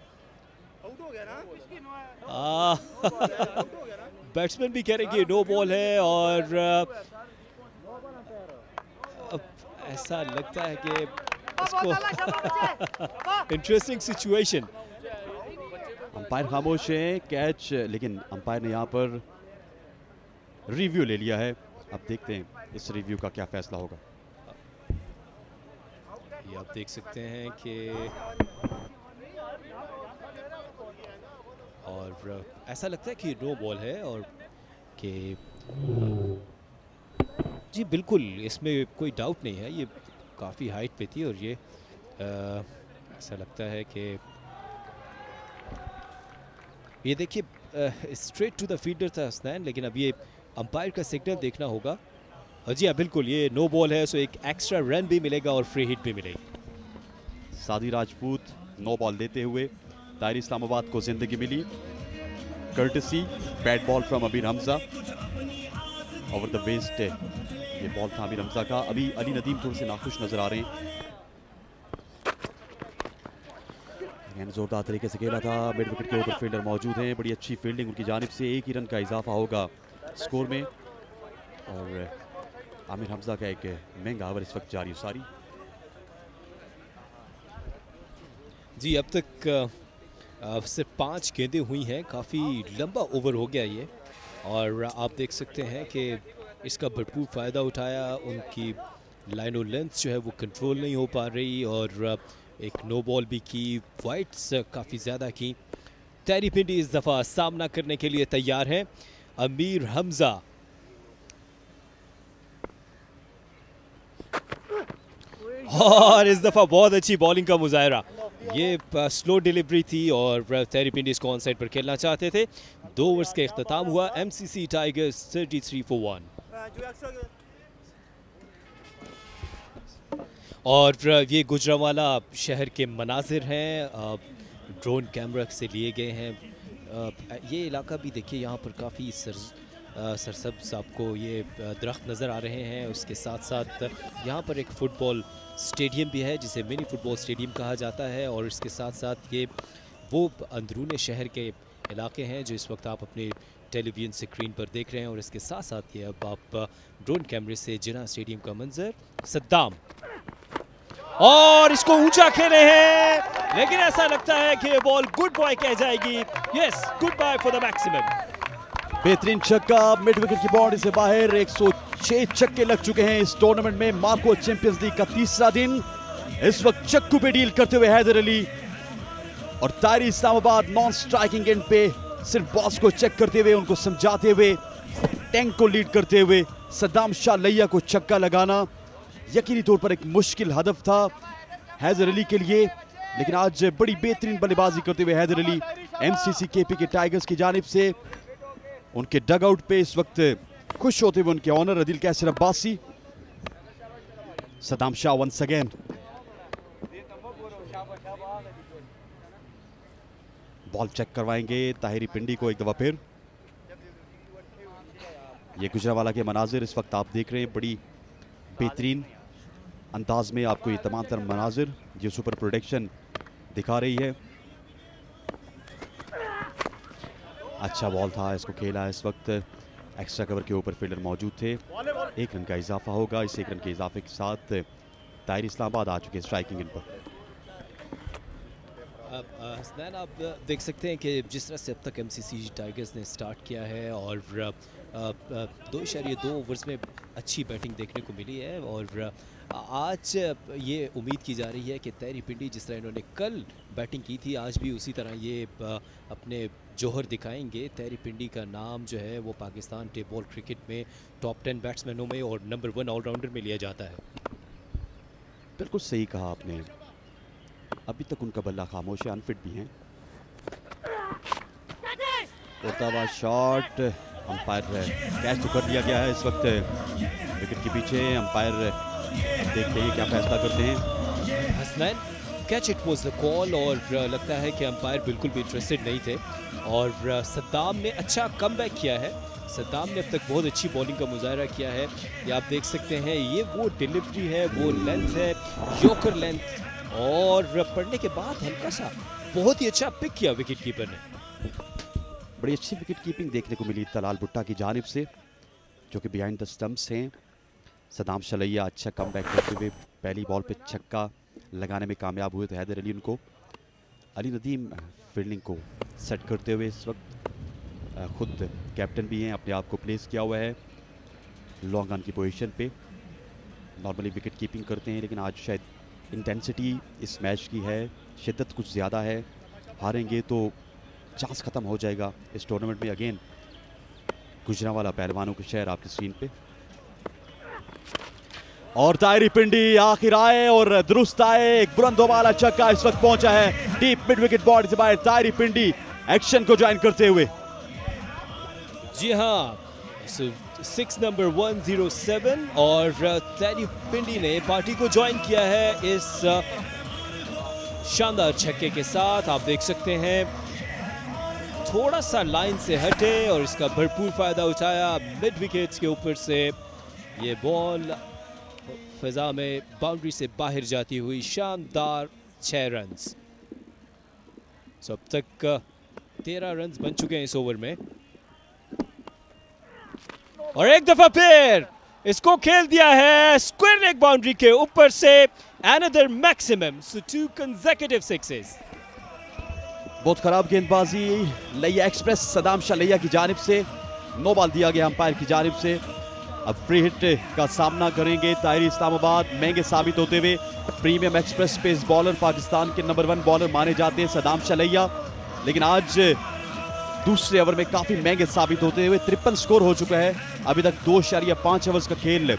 बैट्समैन भी कह रहे कि नो बॉल है और ऐसा लगता है कि इसको इंटरेस्टिंग सिचुएशन। अंपायर खामोश है, कैच, लेकिन अंपायर ने यहाँ पर रिव्यू ले लिया है। अब देखते हैं इस रिव्यू का क्या फैसला होगा। ये आप देख सकते हैं कि और ऐसा लगता है कि नो बॉल है और कि जी बिल्कुल इसमें कोई डाउट नहीं है। ये काफ़ी हाइट पे थी और ये ऐसा लगता है कि ये देखिए स्ट्रेट टू द फील्डर था हसनैन, लेकिन अब ये अंपायर का सिग्नल देखना होगा। जी हाँ बिल्कुल, ये नो बॉल है, सो एक एक्स्ट्रा रन भी मिलेगा और फ्री हिट भी मिलेगी। सादी राजपूत नो बॉल देते हुए दायरे इस्लामाबाद को जिंदगी मिली। Courtesy bat ball from Amir Hamza over the waist, ये बॉल था अमीर हमजा का। अभी अली नदीम थोड़े से नाखुश नजर आ रहे हैं। जोरदार तरीके से खेला था, मिड विकेट के ऊपर फील्डर मौजूद हैं, बड़ी अच्छी फील्डिंग उनकी जानिब से। 1 ही रन का इजाफा होगा स्कोर में और आमिर हमजा का एक महंगा ओवर इस वक्त जारी उसारी। जी अब तक सिर्फ 5 गेंदें हुई हैं, काफ़ी लंबा ओवर हो गया ये और आप देख सकते हैं कि इसका भरपूर फ़ायदा उठाया। उनकी लाइन और लेंथ जो है वो कंट्रोल नहीं हो पा रही और एक नो बॉल भी की, वाइट्स काफ़ी ज़्यादा की। तैयीर पिंडी इस दफ़ा सामना करने के लिए तैयार हैं। अमीर हमजा और इस दफ़ा बहुत अच्छी बॉलिंग का मुजाहरा। ये स्लो डिलीवरी थी और तैयीर पिंडी इसको ऑन साइड पर खेलना चाहते थे। 2 ओवर्स का अख्ताम हुआ। MCC टाइगर्स 33-1 और ये गुजरांवाला शहर के मनाजिर हैं, ड्रोन कैमरा से लिए गए हैं। ये इलाका भी देखिए, यहाँ पर काफ़ी सरसब्ज आपको ये दरख्त नज़र आ रहे हैं। उसके साथ साथ यहाँ पर एक फुटबॉल स्टेडियम भी है जिसे मिनी फुटबॉल स्टेडियम कहा जाता है और इसके साथ साथ ये वो अंदरूनी शहर के इलाके हैं जो इस वक्त आप अपने टेलीविज़न स्क्रीन पर देख रहे हैं और इसके साथ साथ ये अब आप ड्रोन कैमरे से जिना स्टेडियम का मंजर। सद्दाम और इसको ऊंचा खेले हैं लेकिन ऐसा लगता है कि बॉल गुड बाय कह जाएगी। Yes, good bye for the maximum. बेहतरीन छक्का मिड विकेट की बाउंड्री से बाहर। 106 छक्के लग चुके हैं इस टूर्नामेंट में। मार्को चैंपियंस लीग का तीसरा दिन। इस वक्त चक्कू पे डील करते हुए हैदर अली और तायरी इस्लामाबाद नॉन स्ट्राइकिंग एंड पे सिर्फ बॉस को चेक करते हुए, उनको समझाते हुए, टैंक को लीड करते हुए सद्दाम शाह लैया को छक्का लगाना यकीनी तौर पर एक मुश्किल हदफ था हैदर अली के लिए, लेकिन आज बड़ी बेहतरीन बल्लेबाजी करते हुए Haider Ali MCC KPK tigers की जानिब से उनके डगआउट पे इस वक्त खुश होते हुए उनके owner Adil Qaiser Abbasi. Saddam Shah once again ball check करवाएंगे ताहिरी पिंडी को एक दफा फिर। ये गुजरांवाला के मनाजिर इस वक्त आप देख रहे हैं, बड़ी बेहतरीन अंदाज में आपको ये तमाम तरह मनाजिर जो सुपर प्रोडक्शन दिखा रही है। अच्छा बॉल था, इसको खेला। इस वक्त एक्स्ट्रा कवर के ऊपर फील्डर मौजूद थे। 1 रन का इजाफा होगा। इस 1 रन के इजाफे के साथ तायरी इस्लामाबाद आ चुके स्ट्राइकिंग इन पर। अब हसनैन आप देख सकते हैं कि जिस तरह से अब तक MCC टाइगर्स ने स्टार्ट किया है और 2.2 ओवर्स में अच्छी बैटिंग देखने को मिली है और आज ये उम्मीद की जा रही है कि तैयीर पिंडी जिस तरह इन्होंने कल बैटिंग की थी आज भी उसी तरह ये अपने जोहर दिखाएंगे। तैयीर पिंडी का नाम जो है वो पाकिस्तान टेबल क्रिकेट में टॉप 10 बैट्समैनों में और नंबर 1 ऑलराउंडर में लिया जाता है। बिल्कुल सही कहा आपने। अभी तक उनका बल्ला खामोश है, अनफिट भी हैं। उतावा शॉट, अंपायर कैच कर दिया गया है। इस वक्त विकेट के पीछे अंपायर देखते हैं क्या फैसला करते हैं। Hasnain catch, it was the call, और लगता है कि अंपायर बिल्कुल भी इंटरेस्टेड नहीं थे। और सद्दाम ने अच्छा कमबैक किया है। सद्दाम ने अब तक बहुत अच्छी बॉलिंग का मुजाहरा किया है। ये आप देख सकते हैं, ये वो डिलीवरी है, वो लेंथ है, योकर लेंथ, और पड़ने के बाद हल्का सा बहुत ही अच्छा पिक किया विकेट कीपर ने। बड़ी अच्छी विकेट कीपिंग देखने को मिली तलाल भुट्टा की जानिब से, जो कि बिहाइंड द स्टंप्स हैं। सद्दाम शलैया अच्छा कमबैक करते हुए पहली बॉल पे छक्का लगाने में कामयाब हुए थे हैदर अली। उनको अली नदीम फील्डिंग को सेट करते हुए, इस वक्त खुद कैप्टन भी हैं, अपने आप को प्लेस किया हुआ है लॉन्ग ऑन की पोजीशन पे। नॉर्मली विकेट कीपिंग करते हैं, लेकिन आज शायद इंटेंसिटी इस मैच की है, शिद्दत कुछ ज़्यादा है। हारेंगे तो चांस ख़त्म हो जाएगा इस टूर्नामेंट में। अगेन गुजरांवाला पहलवानों के शहर आपकी स्क्रीन पे, और तायरी पिंडी आखिर आए और दुरुस्त आए। एक बुलंदोवाला चक्का इस वक्त पहुंचा है डीप मिड विकेट बॉडी से बाहर। तायरी पिंडी एक्शन को ज्वाइन करते हुए। जी हाँ, 6 नंबर 107 और तायरी पिंडी ने पार्टी को ज्वाइन किया है इस शानदार छक्के के साथ। आप देख सकते हैं थोड़ा सा लाइन से हटे और इसका भरपूर फायदा उठाया। मिड विकेट्स के ऊपर से ये बॉल फिजा में बाउंड्री से बाहर जाती हुई शानदार 6 रन। अब तक 13 रन बन चुके हैं इस ओवर में। और एक दफा फिर इसको खेल दिया है स्क्वायर लेग बाउंड्री के ऊपर से। Another maximum, so 2 consecutive 6s। बहुत खराब गेंदबाजी, लैया एक्सप्रेस सद्दाम शाह लैया की जानिब से। नो बॉल दिया गया अंपायर की जानिब से। अब फ्री हिट का सामना करेंगे ताहिर इस्लामाबाद। महंगे साबित होते हुए premium express pace bowler, Pakistan के नंबर 1 बॉलर माने जाते हैं सद्दाम शलैया, लेकिन आज दूसरे ओवर में काफ़ी महंगे साबित होते हुए 53 स्कोर हो चुका है। अभी तक 2.5 ओवर्स का खेल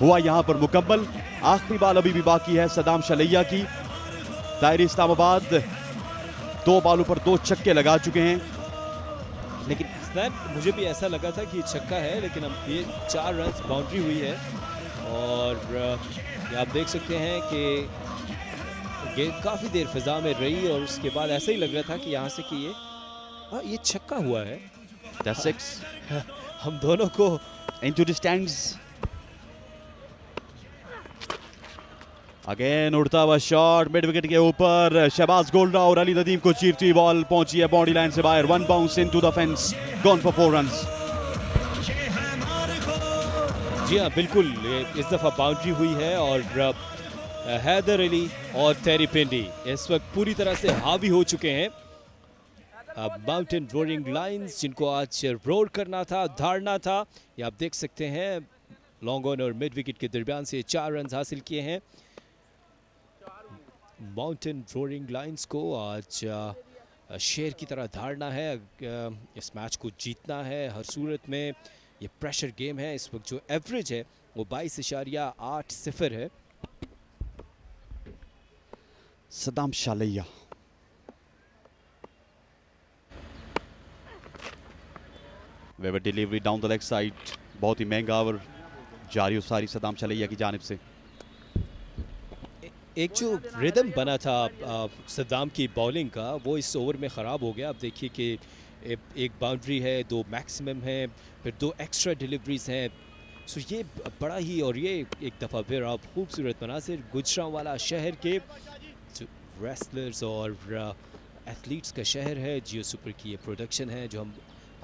हुआ यहाँ पर मुकम्मल। आखिरी बॉल अभी भी बाकी है सद्दाम शलैया की। ताहिर इस्लामाबाद 2 बॉलों पर 2 छक्के लगा चुके हैं। लेकिन मुझे भी ऐसा लगा था कि छक्का है, लेकिन अब ये 4 रन बाउंड्री हुई है। और आप देख सकते हैं कि गेंद काफ़ी देर फिजा में रही और उसके बाद ऐसा ही लग रहा था कि यहाँ से कि ये छक्का हुआ है। 6। हम दोनों को इनटू द स्टैंड्स। अगेन उड़ता हुआ शॉट मिड विकेट के ऊपर। शहबाज गोल्डा और अली नदीम को चीरती हुई बॉल पहुंची है बॉडी लाइन से बाहर। 1 bounce into the fence, gone for 4 run. जी हाँ, बिल्कुल इस दफा बाउंड्री हुई है। और हैदर अली और तायरी पिंडी इस वक्त पूरी तरह से हावी हो चुके हैं। अब माउंटेन रोरिंग लाइन्स, जिनको आज रोर करना था, धारना था, ये आप देख सकते हैं लॉन्ग ऑन और मिड विकेट के दरमियान से 4 रन हासिल किए हैं। माउंटेन रोरिंग लाइन्स को आज शेर की तरह धारना है, इस मैच को जीतना है हर सूरत में। ये प्रेशर गेम है। इस वक्त जो एवरेज है वो 22.80 है। सद्दाम शालैया waiver delivery down the leg side, बहुत ही महंगा और जारी उसारी सद्दाम शालैया की जानिब से। एक जो रिदम बना था सद्दाम की बॉलिंग का, वो इस ओवर में ख़राब हो गया। आप देखिए कि एक बाउंड्री है, 2 मैक्सिमम है, फिर 2 एक्स्ट्रा डिलीवरीज हैं। सो ये बड़ा ही, और ये एक दफ़ा फिर आप खूबसूरत मनासिर गुजरांवाला शहर के रेसलर्स और एथलीट्स का शहर है। जियो सुपर की ये प्रोडक्शन है जो हम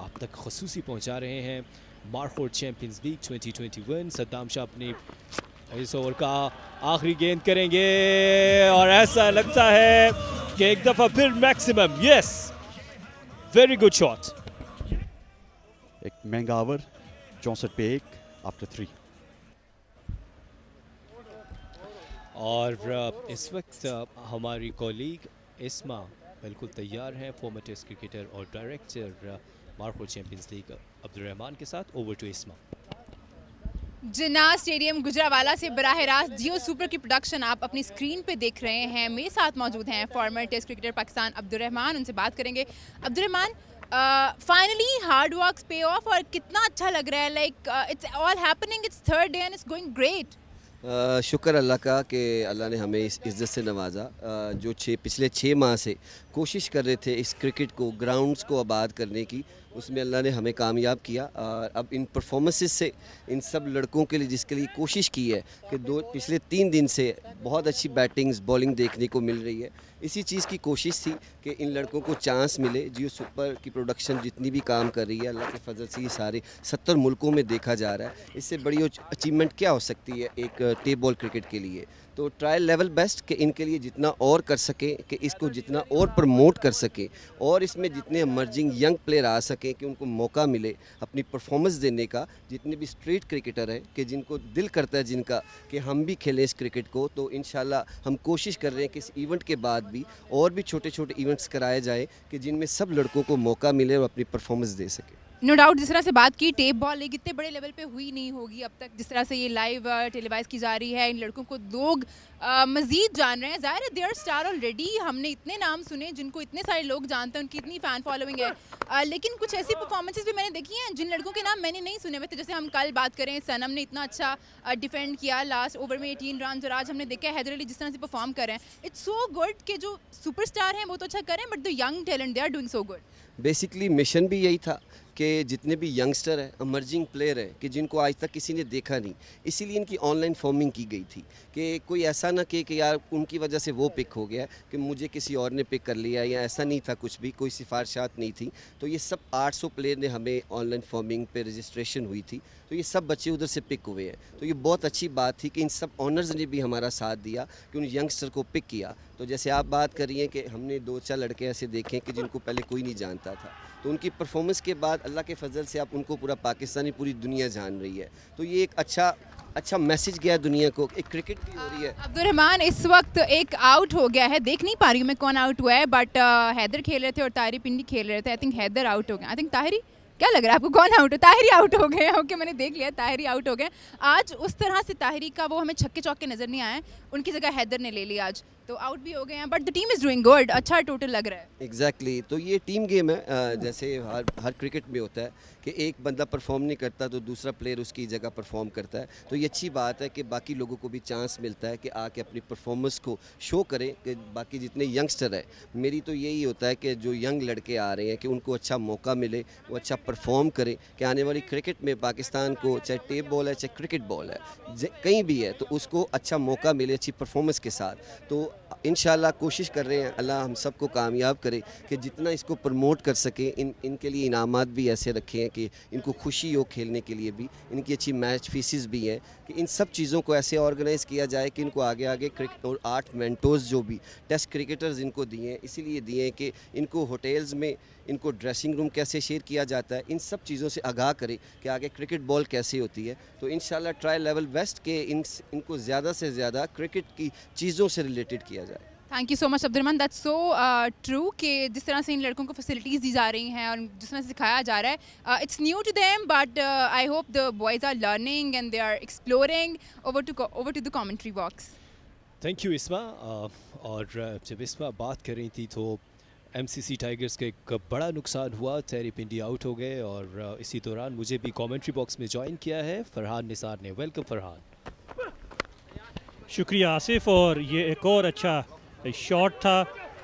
आप तक खसूसी पहुँचा रहे हैं। Markhor champions league 2021। सद्दाम शाह अपनी इस ओवर का आखिरी गेंद करेंगे, और ऐसा लगता है कि एक दफा फिर maximum. Yes, very good shot. एक महंगा ओवर, 64 पे 1 आफ्टर 3। और इस वक्त हमारी कॉलीग इस्मा बिल्कुल तैयार हैं, फॉर्मर टेस्ट क्रिकेटर और director Markhor champions league Abdul Rahman के साथ। ओवर टू इस्मा। जिना स्टेडियम गुजरांवाला से बराह रास्त जियो सुपर की प्रोडक्शन आप अपनी स्क्रीन पे देख रहे हैं। मेरे साथ मौजूद हैं former test cricketer Pakistan Abdur Rahman, उनसे बात करेंगे। Abdur Rahman, finally hard work pay off और कितना अच्छा लग रहा है। Like it's all happening, it's third day and it's going great. शुक्र अल्लाह का कि अल्लाह ने हमें इस इज़्ज़त से नवाजा। जो पिछले छः माह से कोशिश कर रहे थे इस क्रिकेट को, ग्राउंड्स को आबाद करने की, उसमें अल्लाह ने हमें कामयाब किया। और अब इन परफॉर्मेंसेस से इन सब लड़कों के लिए जिसके लिए कोशिश की है कि पिछले तीन दिन से बहुत अच्छी बैटिंग्स बॉलिंग देखने को मिल रही है। इसी चीज़ की कोशिश थी कि इन लड़कों को चांस मिले। जियो सुपर की प्रोडक्शन जितनी भी काम कर रही है अल्लाह के फजल से ये सारे 70 मुल्कों में देखा जा रहा है। इससे बड़ी अचीवमेंट क्या हो सकती है एक टेप बॉल क्रिकेट के लिए। तो ट्रायल लेवल बेस्ट कि इनके लिए जितना और कर सकें, कि इसको जितना और प्रमोट कर सकें और इसमें जितने इमर्जिंग यंग प्लेयर आ सकें कि उनको मौका मिले अपनी परफॉर्मेंस देने का। जितने भी स्ट्रीट क्रिकेटर हैं कि जिनको दिल करता है जिनका कि हम भी खेलें इस क्रिकेट को, तो इंशाल्लाह हम कोशिश कर रहे हैं कि इस इवेंट के बाद भी और भी छोटे छोटे इवेंट्स कराए जाएँ कि जिनमें सब लड़कों को मौका मिले और अपनी परफॉर्मेंस दे सकें। नो डाउट, जिस तरह से बात की टेप बॉल एक इतने बड़े लेवल पे हुई नहीं होगी अब तक, जिस तरह से ये लाइव टेलीवाइज की जा रही है। इन लड़कों को लोग मज़ीद जान रहे हैं। ज़ाहिर है दे आर स्टार ऑलरेडी। हमने इतने नाम सुने जिनको इतने सारे लोग जानते हैं, उनकी इतनी फ़ैन फॉलोइंग है, लेकिन कुछ ऐसी परफॉर्मेंसेज भी मैंने देखी हैं जिन लड़कों के नाम मैंने नहीं सुने हुए थे। जैसे हम कल बात करें, सनम ने इतना अच्छा डिफेंड किया लास्ट ओवर में 18 रन, और आज हमने देखा हैदर अली जिस तरह से परफॉर्म कर रहे हैं। इट्स सो गुड कि जो सुपरस्टार हैं वो तो अच्छा करें, but the young talent they are doing so good. Basically mission भी यही था कि जितने भी यंगस्टर हैं, इमर्जिंग प्लेयर हैं कि जिनको आज तक किसी ने देखा नहीं, इसीलिए इनकी ऑनलाइन फॉर्मिंग की गई थी कि कोई ऐसा ना कि यार उनकी वजह से वो पिक हो गया कि मुझे किसी और ने पिक कर लिया, या ऐसा नहीं था कुछ भी, कोई सिफारिशात नहीं थी। तो ये सब 800 प्लेयर ने हमें ऑनलाइन फॉर्मिंग पे रजिस्ट्रेशन हुई थी, तो ये सब बच्चे उधर से पिक हुए हैं। तो ये बहुत अच्छी बात थी कि इन सब ऑनर्स ने भी हमारा साथ दिया कि उन यंगस्टर को पिक किया। तो जैसे आप बात कर रही हैं कि हमने 2-4 लड़के ऐसे देखे कि जिनको पहले कोई नहीं जानता था, तो उनकी परफॉर्मेंस के बाद अल्लाह के फजल से आप उनको पूरा पाकिस्तानी पूरी दुनिया जान रही है। तो ये एक अच्छा मैसेज गया दुनिया को, एक क्रिकेट की हो रही है। अब्दुल रहमान, इस वक्त एक आउट हो गया है, देख नहीं पा रही हूँ मैं कौन आउट हुआ है, बट हैदर खेल रहे थे और ताहिर पिंडी खेल रहे थे। आई थिंक हैदर आउट हो गया। आई थिंक ताहिरी, क्या लग रहा है आपको कौन आउट हो? ताहिरी आउट हो गए। ओके, मैंने देख लिया ताहिरी आउट हो गए। आज उस तरह से ताहिरी का वो हमें छक्के चौके नज़र नहीं आए, उनकी जगह हैदर ने ले ली आज, तो आउट भी हो गए हैं। But the team is doing good, अच्छा टोटल लग रहा है। एग्जैक्टली तो ये टीम गेम है। जैसे हर क्रिकेट में होता है कि एक बंदा परफॉर्म नहीं करता तो दूसरा प्लेयर उसकी जगह परफॉर्म करता है। तो ये अच्छी बात है कि बाकी लोगों को भी चांस मिलता है कि आके अपनी परफॉर्मेंस को शो करें कि बाकी जितने यंगस्टर हैं। मेरी तो यही होता है कि जो यंग लड़के आ रहे हैं कि उनको अच्छा मौका मिले, वो अच्छा परफॉर्म करें कि आने वाली क्रिकेट में पाकिस्तान को, चाहे टेप बॉल है चाहे क्रिकेट बॉल है, कहीं भी है, तो उसको अच्छा मौका मिले अच्छी परफॉर्मेंस के साथ। तो इंशाल्लाह कोशिश कर रहे हैं, अल्लाह हम सबको कामयाब करे कि जितना इसको प्रमोट कर सके। इनके लिए इनामात भी ऐसे रखे हैं कि इनको खुशी हो खेलने के लिए भी। इनकी अच्छी मैच फीसिस भी हैं कि इन सब चीज़ों को ऐसे ऑर्गेनाइज़ किया जाए कि इनको आगे आगे क्रिकेट और 8 मेंटोर्स जो भी टेस्ट क्रिकेटर्स इनको दिए हैं, इसीलिए दिए हैं कि इनको होटल्स में इनको ड्रेसिंग रूम कैसे शेयर किया जाता है, इन सब चीज़ों से आगाह करें कि आगे क्रिकेट बॉल कैसे होती है। तो इंशाल्लाह ट्राई लेवल बेस्ट के इनको ज़्यादा से ज़्यादा क्रिकेट की चीज़ों से रिलेटेड किया जाए। Thank you so much Abdul Rahman, that's so true कि जिस तरह से इन लड़कों को फैसिलिटीज़ दी जा रही हैं और जिस तरह से सिखाया जा रहा है, it's new to them, but I hope the boys are learning and they are exploring. Over to the commentary box. Thank you Isma. और जब इस्मा बात कर रही थी तो MCC टाइगर्स का एक बड़ा नुकसान हुआ, तैयिर पिंडी आउट हो गए, और इसी दौरान मुझे भी कमेंट्री बॉक्स में ज्वाइन किया है फरहान निसार ने। वेलकम फरहान। शुक्रिया आसिफ। और ये एक और अच्छा शॉट था,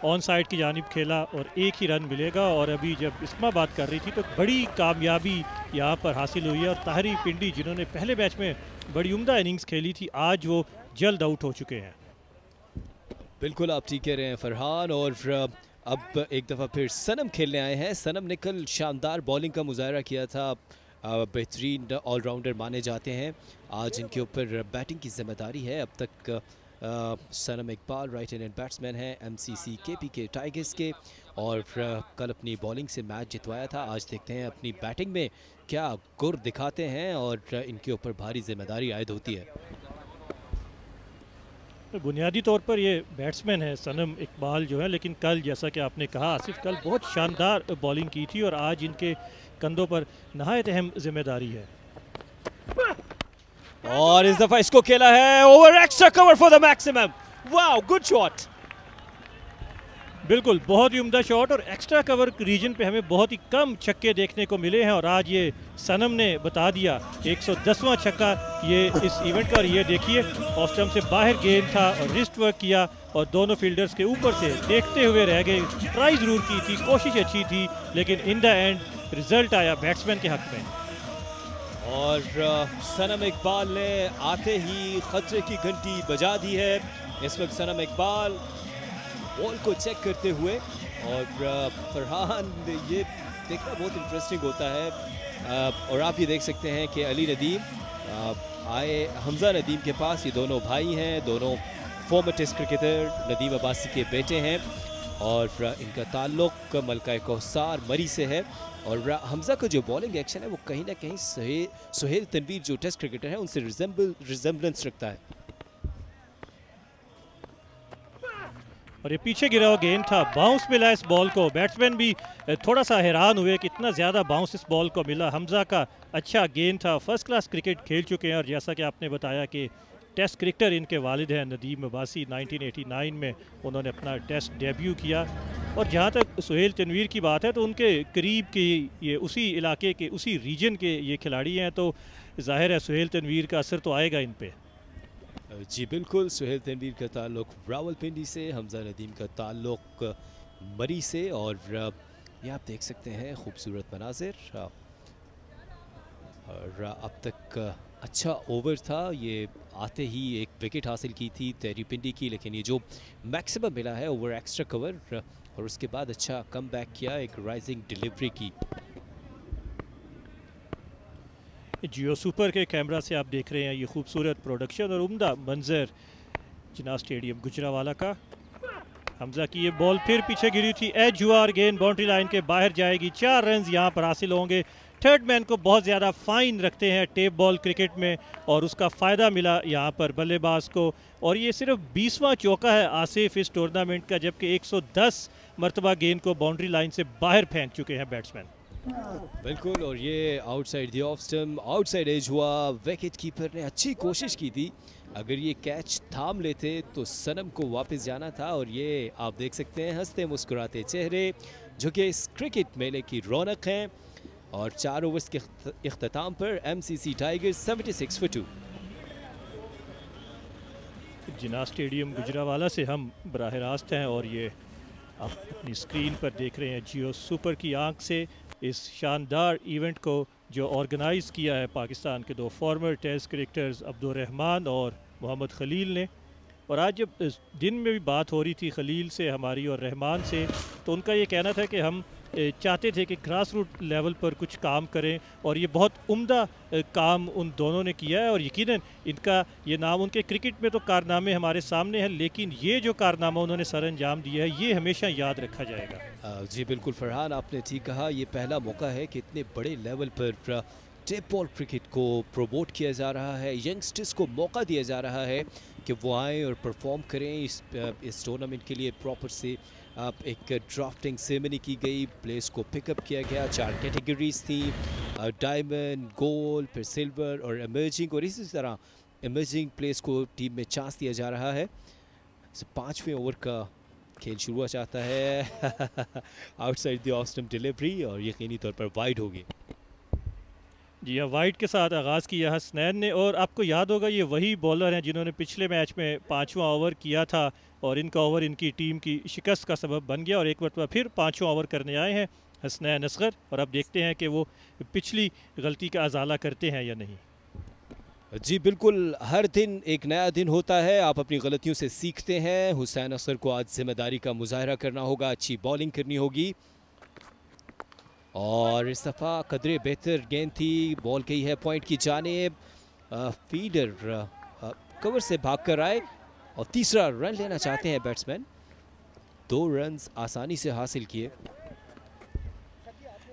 ऑन साइड की जानिब खेला और एक ही रन मिलेगा। और अभी जब इस्मा बात कर रही थी तो बड़ी कामयाबी यहाँ पर हासिल हुई है, और ताहिर पिंडी जिन्होंने पहले मैच में बड़ी उम्दा इनिंग्स खेली थी, आज वो जल्द आउट हो चुके हैं। बिल्कुल आप ठीक कह रहे हैं फरहान। और अब एक दफ़ा फिर सनम खेलने आए हैं। सनम ने कल शानदार बॉलिंग का मुजाहरा किया था, बेहतरीन ऑलराउंडर माने जाते हैं। आज इनके ऊपर बैटिंग की जिम्मेदारी है। अब तक Sanam Iqbal right hand batsman हैं MCC KPK टाइगर्स के, और कल अपनी बॉलिंग से मैच जितवाया था। आज देखते हैं अपनी बैटिंग में क्या गुर दिखाते हैं, और इनके ऊपर भारी जिम्मेदारी आयद होती है। बुनियादी तौर पर ये बैट्समैन है सनम इकबाल जो है, लेकिन कल जैसा कि आपने कहा आसिफ, कल बहुत शानदार बॉलिंग की थी और आज इनके कंधों पर नहायत अहम जिम्मेदारी है। और इस दफा इसको खेला है over, extra cover for the maximum. Wow, good shot. बिल्कुल, बहुत ही उम्दा शॉट और एक्स्ट्रा कवर रीजन पे हमें बहुत ही कम छक्के देखने को मिले हैं और आज ये सनम ने बता दिया 110वां छक्का ये इस इवेंट का। और ये देखिए ऑफ स्टंप से बाहर गेंद था और रिस्ट वर्क किया और दोनों फील्डर्स के ऊपर से देखते हुए रह गए। ट्राई ज़रूर की थी, कोशिश अच्छी थी, लेकिन इन द एंड रिजल्ट आया बैट्समैन के हक में। और सनम इकबाल ने आते ही खतरे की घंटी बजा दी है। इस वक्त सनम इकबाल बॉल को चेक करते हुए, और फरहान ये देखना बहुत इंटरेस्टिंग होता है। और आप ये देख सकते हैं कि अली नदीम आए हमज़ा नदीम के पास, ये दोनों भाई हैं, दोनों former test cricketer Nadeem Abbasi के बेटे हैं और इनका ताल्लुक मलका कोहसार मरी से है। और हमज़ा का जो बॉलिंग एक्शन है वो कहीं ना कहीं सोहेल तनवीर जो टेस्ट क्रिकेटर हैं उनसे रिजेम्बलेंस रखता है। और ये पीछे गिरा हुआ गेंद था, बाउंस मिला इस बॉल को। बैट्समैन भी थोड़ा सा हैरान हुए कि इतना ज़्यादा बाउंस इस बॉल को मिला। हमज़ा का अच्छा गेंद था, फर्स्ट क्लास क्रिकेट खेल चुके हैं और जैसा कि आपने बताया कि टेस्ट क्रिकेटर इनके वालिद हैं नदीम अब्बासी। 1989 में उन्होंने अपना टेस्ट डेब्यू किया। और जहाँ तक सोहेल तनवीर की बात है तो उनके करीब के ये उसी इलाके के उसी रीजन के ये खिलाड़ी हैं, तो जाहिर है सोहेल तनवीर का असर तो आएगा इन पे। जी बिल्कुल, सोहेल तनवीर का ताल्लुक रावलपिंडी से, हमज़ा नदीम का ताल्लुक मरी से। और ये आप देख सकते हैं खूबसूरत मनाजिर। और अब तक अच्छा ओवर था, ये आते ही एक विकेट हासिल की थी तैयीर पिंडी की, लेकिन ये जो मैक्सिमम मिला है ओवर एक्स्ट्रा कवर, और उसके बाद अच्छा कमबैक किया, एक राइजिंग डिलीवरी की। जियो सुपर के कैमरा से आप देख रहे हैं ये खूबसूरत प्रोडक्शन और उम्दा मंजर जिना स्टेडियम गुजरांवाला का। हमज़ा की ये बॉल फिर पीछे गिरी थी, एज हुआ और गेंद बाउंड्री लाइन के बाहर जाएगी। 4 रन यहाँ पर हासिल होंगे। थर्ड मैन को बहुत ज़्यादा फाइन रखते हैं टेप बॉल क्रिकेट में और उसका फ़ायदा मिला यहाँ पर बल्लेबाज को। और ये सिर्फ 20वां चौका है आसिफ इस टूर्नामेंट का, जबकि 110 मरतबा गेंद को बाउंड्री लाइन से बाहर फेंक चुके हैं बैट्समैन। बिल्कुल, और ये outside the off stump, outside edge हुआ। विकेट कीपर ने अच्छी कोशिश की थी, अगर ये कैच थाम लेते तो सनम को वापस जाना था। और ये आप देख सकते हैं हंसते मुस्कुराते चेहरे जो कि इस क्रिकेट मेले की रौनक हैं। और 4 ओवर्स के इख्तिताम पर MCC tigers 76 for 2। Jinnah stadium Gujranwala से हम बराह रास्त हैं और ये आप अपनी स्क्रीन पर देख रहे हैं जियो सुपर की आंख से इस शानदार इवेंट को जो ऑर्गेनाइज़ किया है पाकिस्तान के 2 former test cricketers Abdur Rahman और मोहम्मद खलील ने। और आज जब इस दिन में भी बात हो रही थी खलील से हमारी और रहमान से, तो उनका ये कहना था कि हम चाहते थे कि ग्रास रूट लेवल पर कुछ काम करें और ये बहुत उम्दा काम उन दोनों ने किया है। और यकीनन इनका ये नाम, उनके क्रिकेट में तो कारनामे हमारे सामने हैं, लेकिन ये जो कारनामा उन्होंने सर अंजाम दिया है ये हमेशा याद रखा जाएगा। जी बिल्कुल फरहान, आपने ठीक कहा, ये पहला मौका है कि इतने बड़े लेवल पर टेप बॉल क्रिकेट को प्रमोट किया जा रहा है, यंगस्टर्स को मौका दिया जा रहा है कि वो आएँ और परफॉर्म करें। इस टूर्नामेंट के लिए प्रॉपर से एक ड्राफ्टिंग सेरेमनी की गई, प्लेयर्स को पिकअप किया गया, 4 कैटेगरीज थी, डायमंड, गोल्ड, फिर सिल्वर और इमर्जिंग। और इसी तरह इमर्जिंग प्लेयर्स को टीम में चांस दिया जा रहा है। 5वें ओवर का खेल शुरू हुआ चाहता है outside the off stump delivery और यकीनी तौर पर वाइड होगी। जी हाँ, वाइड के साथ आगाज़ किया हसनैन ने। और आपको याद होगा ये वही बॉलर हैं जिन्होंने पिछले मैच में 5वां ओवर किया था और इनका ओवर इनकी टीम की शिकस्त का सबब बन गया। और एक मरतबा फिर 5वां ओवर करने आए हैं हसनैन असगर, और अब देखते हैं कि वो पिछली गलती का अजाला करते हैं या नहीं। जी बिल्कुल, हर दिन एक नया दिन होता है, आप अपनी गलतियों से सीखते हैं। हुसैन असगर को आज जिम्मेदारी का मुजाहरा करना होगा, अच्छी बॉलिंग करनी होगी। और इस दफ़ा कदरे बेहतर गेंद थी, बॉल गई है पॉइंट की जानेब। फील्डर कवर से भाग कर आए और तीसरा रन लेना चाहते हैं बैट्समैन। 2 रन्स आसानी से हासिल किए।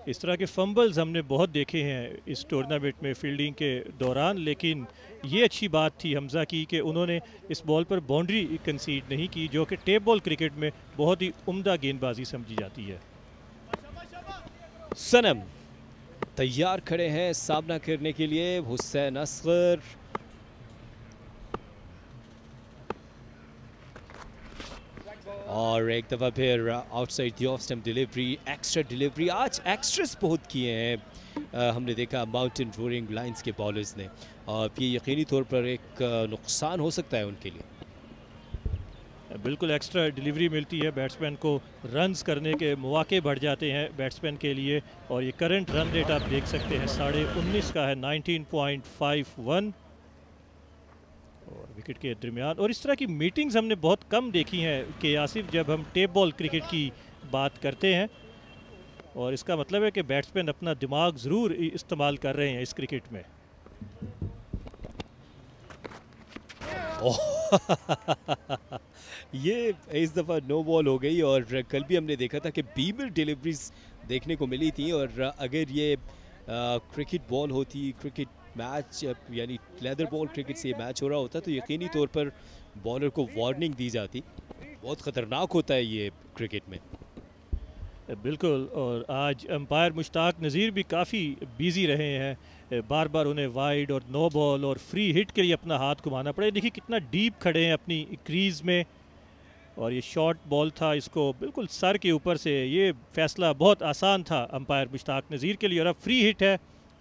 इस तरह के फंबल्स हमने बहुत देखे हैं इस टूर्नामेंट में फील्डिंग के दौरान, लेकिन ये अच्छी बात थी हमज़ा की कि उन्होंने इस बॉल पर बाउंड्री कंसीड नहीं की, जो कि टेप बॉल क्रिकेट में बहुत ही उम्दा गेंदबाजी समझी जाती है। सनम तैयार खड़े हैं सामना करने के लिए। हुसैन असगर और एक दफ़ा फिर outside the off stump delivery, extra delivery, आज एक्स्ट्रेस बहुत किए हैं हमने देखा माउंटेन रोरिंग लाइंस के बॉलर्स ने, और ये यकीनी तौर पर एक नुकसान हो सकता है उनके लिए। बिल्कुल, एक्स्ट्रा डिलीवरी मिलती है बैट्समैन को, रन्स करने के मौके बढ़ जाते हैं बैट्समैन के लिए। और ये करंट रन रेट आप देख सकते हैं 19.5 का है, 19.51 और विकेट के दरमियान। और इस तरह की मीटिंग्स हमने बहुत कम देखी हैं कि आसिफ, जब हम टेप बॉल क्रिकेट की बात करते हैं, और इसका मतलब है कि बैट्समैन अपना दिमाग ज़रूर इस्तेमाल कर रहे हैं इस क्रिकेट में। ये इस दफ़ा नो बॉल हो गई, और कल भी हमने देखा था कि बीमर डिलीवरीज देखने को मिली थी, और अगर ये क्रिकेट बॉल होती, क्रिकेट मैच यानी लेदर बॉल क्रिकेट से मैच हो रहा होता, तो यकीनी तौर पर बॉलर को वार्निंग दी जाती। बहुत ख़तरनाक होता है ये क्रिकेट में। बिल्कुल, और आज अंपायर मुश्ताक नज़ीर भी काफ़ी बिजी रहे हैं, बार बार उन्हें वाइड और नो बॉल और फ्री हिट के लिए अपना हाथ घुमाना पड़े। देखिए कितना डीप खड़े हैं अपनी क्रीज़ में, और ये शॉर्ट बॉल था, इसको बिल्कुल सर के ऊपर से, ये फैसला बहुत आसान था अंपायर मुश्ताक नज़ीर के लिए। और अब फ्री हिट है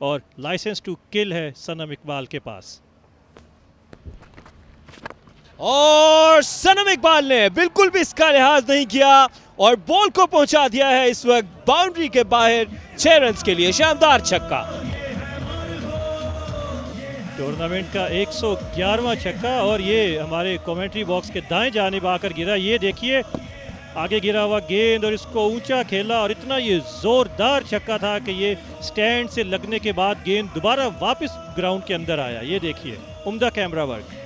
और लाइसेंस टू किल है सनम इकबाल के पास, और सनम इकबाल ने बिल्कुल भी इसका लिहाज नहीं किया और बॉल को पहुंचा दिया है इस वक्त बाउंड्री के बाहर 6 रन के लिए। शानदार छक्का, टूर्नामेंट का 111वां छक्का, और ये हमारे कमेंट्री बॉक्स के दाएं जानिब आकर गिरा। ये देखिए आगे गिरा हुआ गेंद, और इसको ऊंचा खेला, और इतना ये जोरदार छक्का था कि ये स्टैंड से लगने के बाद गेंद दोबारा वापस ग्राउंड के अंदर आया। ये देखिए उम्दा कैमरा वर्क।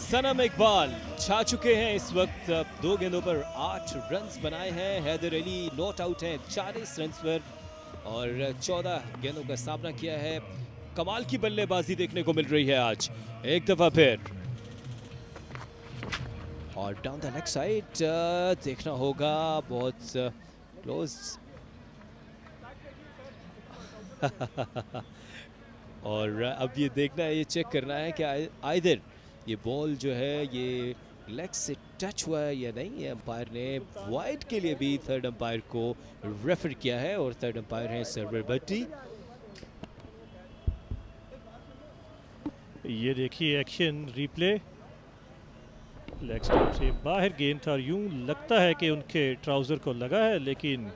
सनम इकबाल छा चुके हैं इस वक्त, 2 गेंदों पर 8 रन्स बनाए हैं। हैदर अली नॉट आउट हैं 40 रन्स पर, और 14 गेंदों का सामना किया है। कमाल की बल्लेबाजी देखने को मिल रही है आज। एक दफा फिर और डाउन द लेग साइड, देखना होगा, बहुत क्लोज और अब ये देखना है, ये चेक करना है कि आइदर ये बॉल जो है ये लेग से टच हुआ है या नहीं। अंपायर ने वाइड के लिए भी थर्ड अंपायर को रेफर किया है, और थर्ड अंपायर हैं सर्वर भट्टी। ये देखिए एक्शन रीप्ले, लेग स्टंप से बाहर गेंद था, और यूं लगता है कि उनके ट्राउजर को लगा है, लेकिन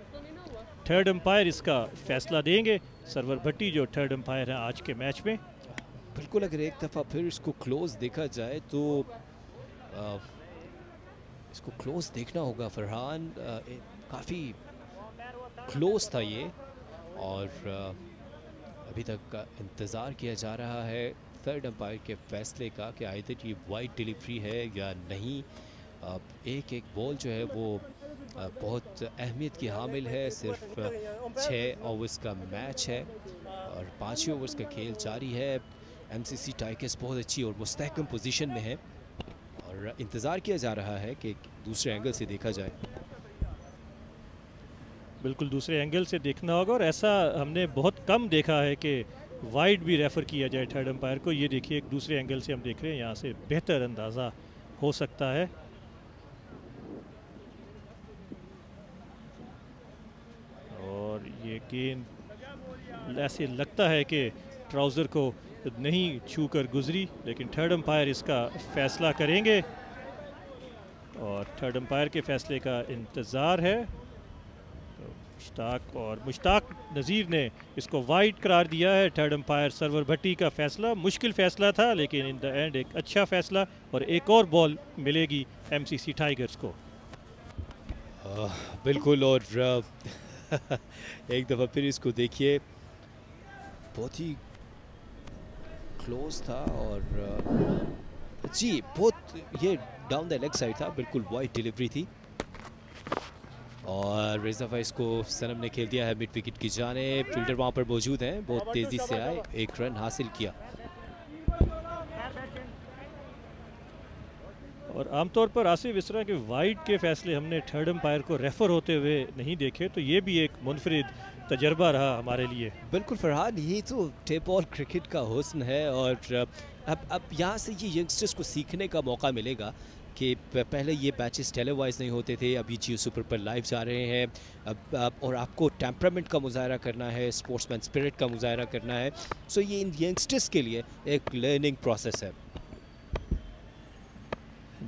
थर्ड अंपायर इसका फैसला देंगे। सर्वर भट्टी जो थर्ड अंपायर हैं आज के मैच में। बिल्कुल, अगर एक दफ़ा फिर इसको क्लोज देखा जाए तो इसको क्लोज देखना होगा फरहान। काफ़ी क्लोज था ये, और अभी तक इंतज़ार किया जा रहा है थर्ड अंपायर के फैसले का कि आइदर ये वाइड डिलीवरी है या नहीं। एक एक बॉल जो है वो बहुत अहमियत की हामिल है। सिर्फ 6 ओवर्स का मैच है और 5 ओवर्स का खेल जारी है। MCC टाइगर्स बहुत अच्छी और मुस्तहकम पोजीशन में है, और इंतज़ार किया जा रहा है कि दूसरे एंगल से देखा जाए। बिल्कुल, दूसरे एंगल से देखना होगा, और ऐसा हमने बहुत कम देखा है कि वाइड भी रेफ़र किया जाए थर्ड अंपायर को। ये देखिए एक दूसरे एंगल से हम देख रहे हैं, यहाँ से बेहतर अंदाज़ा हो सकता है। और ये गेंद ऐसे लगता है कि ट्राउज़र को नहीं छू कर गुजरी, लेकिन थर्ड अंपायर इसका फैसला करेंगे, और थर्ड अंपायर के फैसले का इंतज़ार है। तो मुश्ताक नज़ीर ने इसको वाइड करार दिया है। थर्ड अंपायर सरवर भट्टी का फैसला मुश्किल फैसला था, लेकिन इन द एंड एक अच्छा फैसला, और एक और बॉल मिलेगी MCC टाइगर्स को। बिल्कुल, और एक दफ़ा फिर इसको देखिए, बहुत ही क्लोज था, और जी बहुत ये डाउन द लेग साइड था, बिल्कुल वाइड डिलीवरी थी। और रेज़ाफा इसको सनम ने खेल दिया है मिड विकेट की जाने। फील्डर वहाँ पर मौजूद हैं, बहुत तेज़ी से आए, 1 रन हासिल किया। और आमतौर पर आसिफ इस तरह के वाइड के फैसले हमने थर्ड अंपायर को रेफर होते हुए नहीं देखे, तो ये भी एक मुनफरिद तजर्बा रहा हमारे लिए। बिल्कुल फरहान, ये तो टेप बॉल क्रिकेट का हुस्न है, और अब यहाँ से ये यंगस्टर्स को सीखने का मौका मिलेगा कि पहले ये मैचेस टेलीवाइज नहीं होते थे, अभी जियो सुपर पर लाइव जा रहे हैं। और आपको टेम्परामेंट का मुजाहरा करना है, स्पोर्ट्समैन स्पिरिट का मुजाहरा करना है। सो ये इन यंगस्टर्स के लिए एक लर्निंग प्रोसेस है।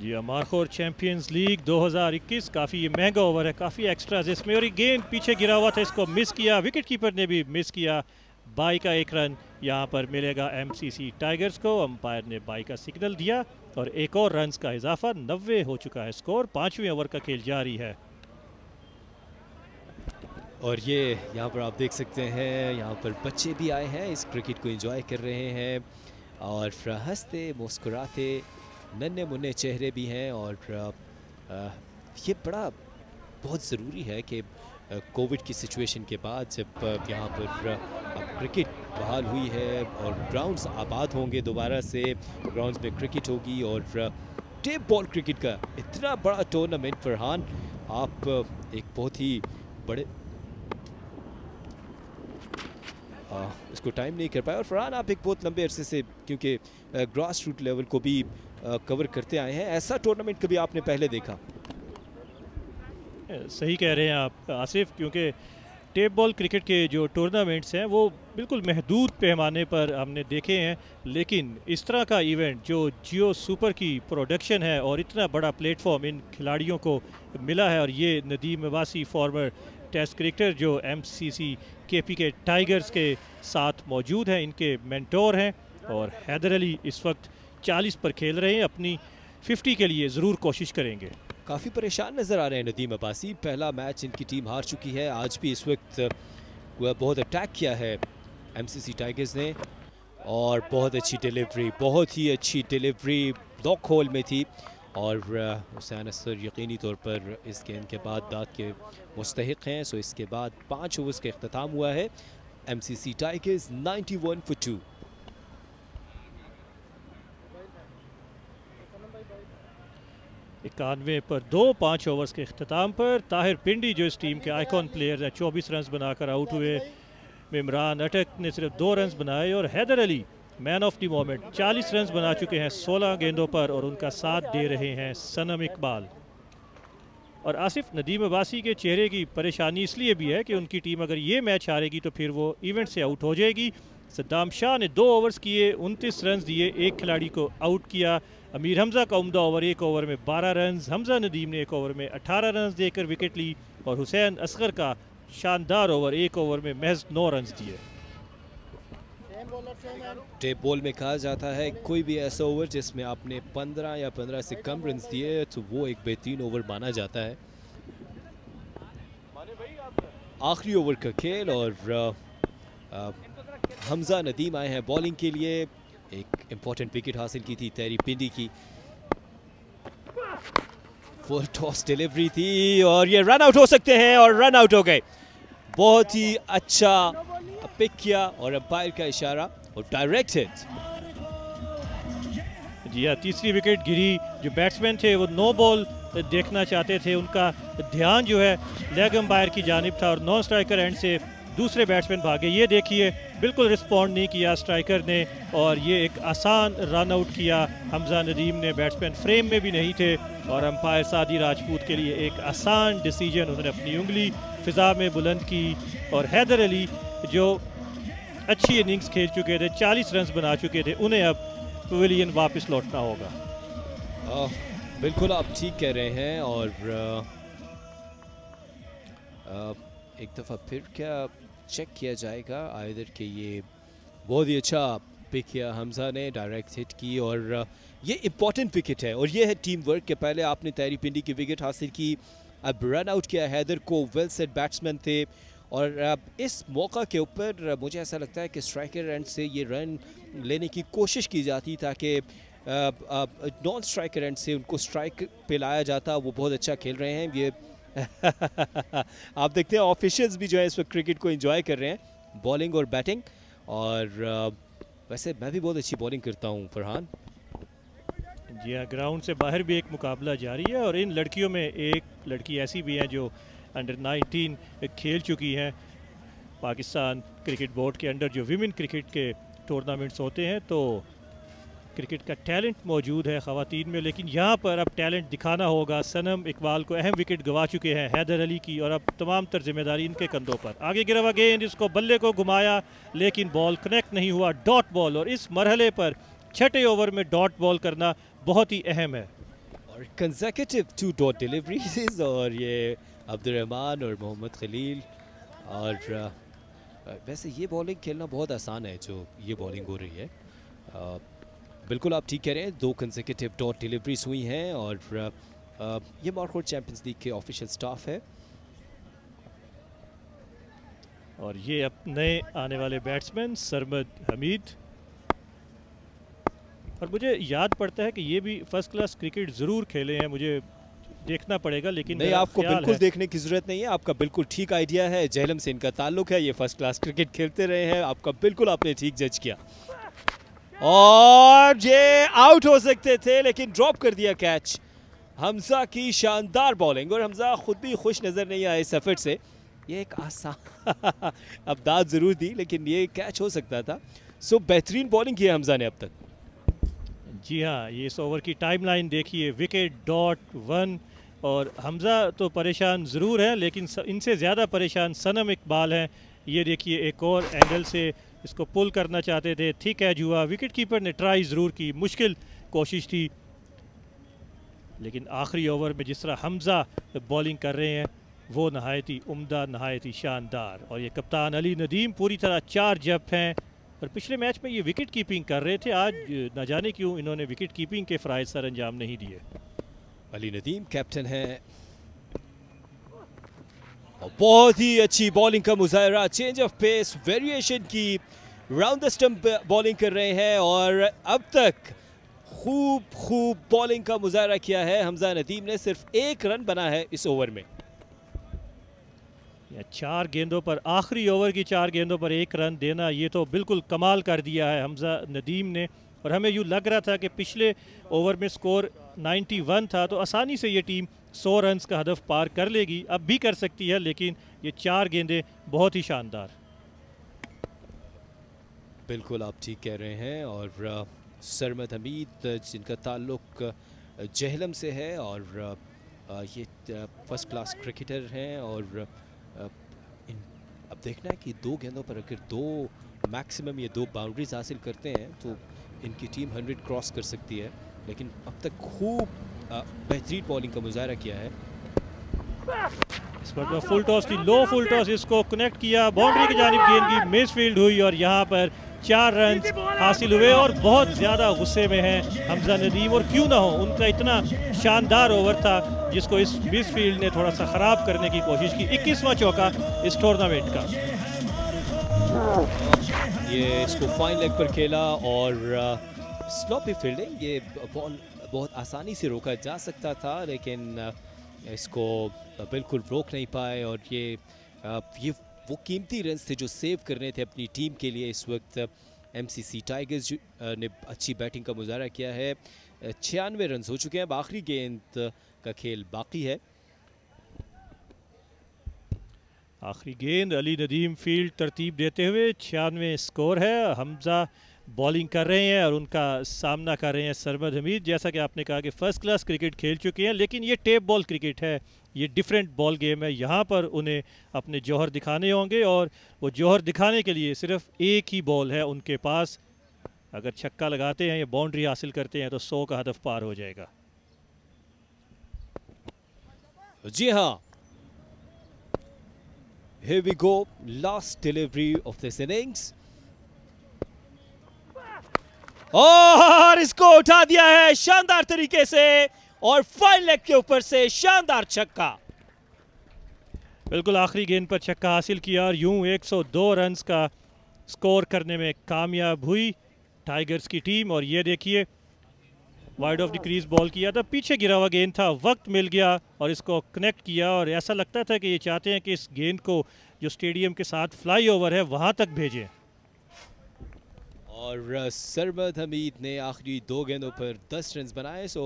जी, मारखोर चैम्पियंस लीग 2021 काफ़ी महंगा ओवर है, काफ़ी एक्स्ट्राज इसमें, और ये गेंद पीछे गिरा हुआ था, इसको मिस किया, विकेट कीपर ने भी मिस किया। बाई का एक रन यहाँ पर मिलेगा एमसीसी टाइगर्स को। अंपायर ने बाई का सिग्नल दिया और एक और रन्स का इजाफा, 90 हो चुका है स्कोर। पांचवें ओवर का खेल जारी है और ये यहाँ पर आप देख सकते हैं, यहाँ पर बच्चे भी आए हैं, इस क्रिकेट को एंजॉय कर रहे हैं और हंसते मुस्कुराते नन्हे मुन्ने चेहरे भी हैं। और ये बड़ा बहुत ज़रूरी है कि कोविड की सिचुएशन के बाद जब यहाँ पर क्रिकेट बहाल हुई है और ग्राउंड्स आबाद होंगे, दोबारा से ग्राउंड्स में क्रिकेट होगी और टेप बॉल क्रिकेट का इतना बड़ा टूर्नामेंट। फरहान, आप एक बहुत ही बड़े इसको टाइम नहीं कर पाए, और फरहान आप एक बहुत लंबे अरसे से, क्योंकि ग्रास रूट लेवल को भी कवर करते आए हैं, ऐसा टूर्नामेंट कभी आपने पहले देखा? सही कह रहे हैं आप आसिफ, क्योंकि टेप बॉल क्रिकेट के जो टूर्नामेंट्स हैं वो बिल्कुल महदूद पैमाने पर हमने देखे हैं, लेकिन इस तरह का इवेंट जो जियो सुपर की प्रोडक्शन है और इतना बड़ा प्लेटफॉर्म इन खिलाड़ियों को मिला है, और ये Nadeem Abbasi former test cricketer जो एमसीसी केपीके टाइगर्स के साथ मौजूद हैं, इनके मेंटोर हैं, और हैदर अली इस वक्त 40 पर खेल रहे हैं, अपनी 50 के लिए ज़रूर कोशिश करेंगे। काफ़ी परेशान नज़र आ रहे हैं नदीम अब्बासी, पहला मैच इनकी टीम हार चुकी है। आज भी इस वक्त वह बहुत अटैक किया है एमसीसी टाइगर्स ने, और बहुत ही अच्छी डिलीवरी लॉक होल में थी, और हुसैन असगर यकीनी तौर पर इस गेंद के बाद दाद के मुस्तहिक हैं। सो इसके बाद 5 ओवर्स का अख्ताम हुआ है। MCC tigers 91 for 2। इक्यानवे पर 2, 5 ओवर्स के अख्ताम पर। ताहिर पिंडी जो इस टीम के आइकॉन प्लेयर हैं, 24 रन बनाकर आउट हुए। इमरान अटक ने सिर्फ 2 रन बनाए, और Haider Ali man of the moment 40 run बना चुके हैं 16 गेंदों पर, और उनका साथ दे रहे हैं सनम इकबाल। और आसिफ, नदीम अब्बासी के चेहरे की परेशानी इसलिए भी है कि उनकी टीम अगर ये मैच हारेगी तो फिर वो इवेंट से आउट हो जाएगी। सद्दाम शाह ने 2 ओवर्स किए, 29 रन दिए, एक खिलाड़ी को आउट किया। अमीर हमज़ा का उम्दा ओवर, 1 ओवर में 12 रन। हमज़ा नदीम ने 1 ओवर में 18 रन देकर विकेट ली, और हुसैन असगर का शानदार ओवर, 1 ओवर में महज 9 रन दिए। टेप बॉल में कहा जाता है कोई भी ऐसा ओवर जिसमें आपने 15 या 15 से कम रन दिए तो वो एक बेहतरीन ओवर माना जाता है। आखिरी ओवर का खेल, और हमजा नदीम आए हैं बॉलिंग के लिए, एक इम्पॉर्टेंट विकेट हासिल की थी तैयीर पिंडी की, फुल टॉस डिलीवरी थी और ये रन आउट हो सकते हैं, और रन आउट हो गए। बहुत ही अच्छा पिक किया और अंपायर का इशारा और डायरेक्ट हिट। जी हां, तीसरी विकेट गिरी। जो बैट्समैन थे वो नो बॉल देखना चाहते थे, उनका ध्यान जो है लेग अंपायर की जानिब था, और नॉन स्ट्राइकर एंड से दूसरे बैट्समैन भागे। ये देखिए, बिल्कुल रिस्पॉन्ड नहीं किया स्ट्राइकर ने, और ये एक आसान रन आउट किया हमजा नदीम ने। बैट्समैन फ्रेम में भी नहीं थे, और अंपायर सादी राजपूत के लिए एक आसान डिसीजन, उन्होंने अपनी उंगली फिजा में बुलंद की। और हैदर अली जो अच्छी इनिंग्स खेल चुके थे, 40 रन बना चुके थे, उन्हें अब पवेलियन वापस लौटना होगा। बिल्कुल आप ठीक कह रहे हैं, और एक दफ़ा फिर क्या चेक किया जाएगा आइदर के। ये बहुत ही अच्छा पिक किया हमजा ने, डायरेक्ट हिट की, और ये इम्पॉर्टेंट विकेट है, और ये है टीम वर्क के। पहले आपने तैयीर पिंडी की विकेट हासिल की, अब रन आउट किया हैदर को, वेल सेट बैट्समैन थे, और अब इस मौका के ऊपर मुझे ऐसा लगता है कि स्ट्राइकर एंड से ये रन लेने की कोशिश की जाती, ताकि नॉन स्ट्राइकर एंड से उनको स्ट्राइक पे लाया जाता। वो बहुत अच्छा खेल रहे हैं ये। आप देखते हैं ऑफिशियल्स भी जो है इस वक्त क्रिकेट को एंजॉय कर रहे हैं, बॉलिंग और बैटिंग। और वैसे मैं भी बहुत अच्छी बॉलिंग करता हूं फरहान। जी हाँ, ग्राउंड से बाहर भी एक मुकाबला जारी है, और इन लड़कियों में एक लड़की ऐसी भी है जो अंडर 19 खेल चुकी हैं। पाकिस्तान क्रिकेट बोर्ड के अंडर जो विमेन क्रिकेट के टूर्नामेंट्स होते हैं, तो क्रिकेट का टैलेंट मौजूद है ख़वातीन में, लेकिन यहाँ पर अब टैलेंट दिखाना होगा। सनम इकबाल को अहम विकेट गवा चुके हैं हैदर अली की, और अब तमाम तर जिम्मेदारी इनके कंधों पर। आगे गिरा गेंद, इसको बल्ले को घुमाया लेकिन बॉल कनेक्ट नहीं हुआ, डॉट बॉल। और इस मरहले पर छठे ओवर में डॉट बॉल करना बहुत ही अहम है। और कंसेक्यूटिव 2 डॉट डिलीवरीज, और ये अब्दुर रहमान और मोहम्मद खलील। और वैसे ये बॉलिंग खेलना बहुत आसान है जो ये बॉलिंग हो रही है। बिल्कुल आप ठीक कह रहे हैं, 2 कंसेक्यूटिव डॉट डिलीवरीज हुई हैं। और ये मारखोड़ चैंपियंस लीग के ऑफिशियल स्टाफ है, और ये अपने आने वाले बैट्समैन सरमद हमीद। और मुझे याद पड़ता है कि ये भी फर्स्ट क्लास क्रिकेट ज़रूर खेले हैं, मुझे देखना पड़ेगा। लेकिन नहीं, आपको बिल्कुल देखने की ज़रूरत नहीं है, आपका बिल्कुल ठीक आइडिया है। झेलम से इनका ताल्लुक है, ये फर्स्ट क्लास क्रिकेट खेलते रहे हैं। आपका बिल्कुल आपने ठीक जज किया, और ये आउट हो सकते थे लेकिन ड्रॉप कर दिया कैच। हमजा की शानदार बॉलिंग, और हमजा खुद भी खुश नज़र नहीं आए इस एफर्ट से। ये एक आसान अपदात ज़रूर दी, लेकिन ये कैच हो सकता था। सो बेहतरीन बॉलिंग की है हमजा ने अब तक। जी हाँ, ये इस ओवर की टाइमलाइन देखिए, विकेट डॉट 1। और हमजा तो परेशान ज़रूर है, लेकिन इनसे ज़्यादा परेशान सनम इकबाल हैं। ये देखिए, एक और एंगल से इसको पुल करना चाहते थे, ठीक कैच हुआ। विकेट कीपर ने ट्राई ज़रूर की, मुश्किल कोशिश थी, लेकिन आखिरी ओवर में जिस तरह हमजा बॉलिंग कर रहे हैं वो नहायत ही उम्दा, नहायत ही शानदार। और ये कप्तान अली नदीम पूरी तरह चार्जअप हैं, और पिछले मैच में ये विकेट कीपिंग कर रहे थे, आज ना जाने क्यों इन्होंने विकेट कीपिंग के फ़राइज़ सर अंजाम नहीं दिए। अली नदीम कैप्टन है, और बहुत ही अच्छी बॉलिंग का मुजाहरा, चेंज ऑफ पेस, वेरिएशन की राउंड द स्टंप बॉलिंग कर रहे हैं। और अब तक खूब बॉलिंग का मुजाहरा किया है हमजा नदीम ने। सिर्फ 1 रन बना है इस ओवर में। 4 गेंदों पर, आखिरी ओवर की 4 गेंदों पर 1 रन देना, ये तो बिल्कुल कमाल कर दिया है हमजा नदीम ने। और हमें यूँ लग रहा था कि पिछले ओवर में स्कोर 91 था, तो आसानी से ये टीम 100 रन्स का हदफ पार कर लेगी, अब भी कर सकती है, लेकिन ये 4 गेंदें बहुत ही शानदार। बिल्कुल आप ठीक कह रहे हैं। और सरमद हमीद, जिनका ताल्लुक जहलम से है, और ये फर्स्ट क्लास क्रिकेटर हैं। और अब देखना है कि 2 गेंदों पर अगर 2 मैक्सिमम ये 2 बाउंड्रीज हासिल करते हैं तो इनकी टीम 100 क्रॉस कर सकती है, लेकिन अब तक खूब बेहतरीन बॉलिंग का मुजाहरा किया है। इस पर फुल टॉस की, लो फुल टॉस, इसको कनेक्ट किया, बाउंड्री की जानिब गेंद की मिसफील्ड हुई, और यहाँ पर 4 रन हासिल हुए। और बहुत ज़्यादा गुस्से में हैं हमजा नदीम, और क्यों ना हो, उनका इतना शानदार ओवर था जिसको इस मिसफील्ड ने थोड़ा सा ख़राब करने की कोशिश की। 21वां चौका इस टूर्नामेंट का। ये इसको फाइन लेग पर खेला, और स्लॉपी फील्डिंग, ये बॉल बहुत आसानी से रोका जा सकता था, लेकिन इसको बिल्कुल रोक नहीं पाए। और ये वो कीमती रन थे जो सेव करने थे अपनी टीम के लिए। इस वक्त MCC टाइगर्स ने अच्छी बैटिंग का मुजाहरा किया है, 96 रन हो चुके हैं। अब आखिरी गेंद का खेल बाकी है। आखिरी गेंद, अली नदीम फील्ड तरतीब देते हुए, 96 स्कोर है। हमजा बॉलिंग कर रहे हैं, और उनका सामना कर रहे हैं सरमद हमीद। जैसा कि आपने कहा कि फ़र्स्ट क्लास क्रिकेट खेल चुके हैं, लेकिन ये टेप बॉल क्रिकेट है, ये डिफरेंट बॉल गेम है। यहाँ पर उन्हें अपने जौहर दिखाने होंगे, और वो जौहर दिखाने के लिए सिर्फ 1 ही बॉल है उनके पास। अगर छक्का लगाते हैं या बाउंड्री हासिल करते हैं तो 100 का हदफ पार हो जाएगा। जी हाँ, here we go, last delivery of this innings. और इसको उठा दिया है शानदार तरीके से, और फाइन लेग के ऊपर से शानदार छक्का। बिल्कुल आखिरी गेंद पर छक्का हासिल किया, और यूं 102 रन का स्कोर करने में कामयाब हुई टाइगर्स की टीम। और ये देखिए, wide of the crease ball किया था, पीछे गिरा हुआ गेंद था, वक्त मिल गया और इसको कनेक्ट किया। और ऐसा लगता था कि ये चाहते हैं कि इस गेंद को जो स्टेडियम के साथ फ्लाईओवर है वहाँ तक भेजें। और सरमद हमीद ने आखिरी 2 गेंदों पर 10 रन बनाए। सो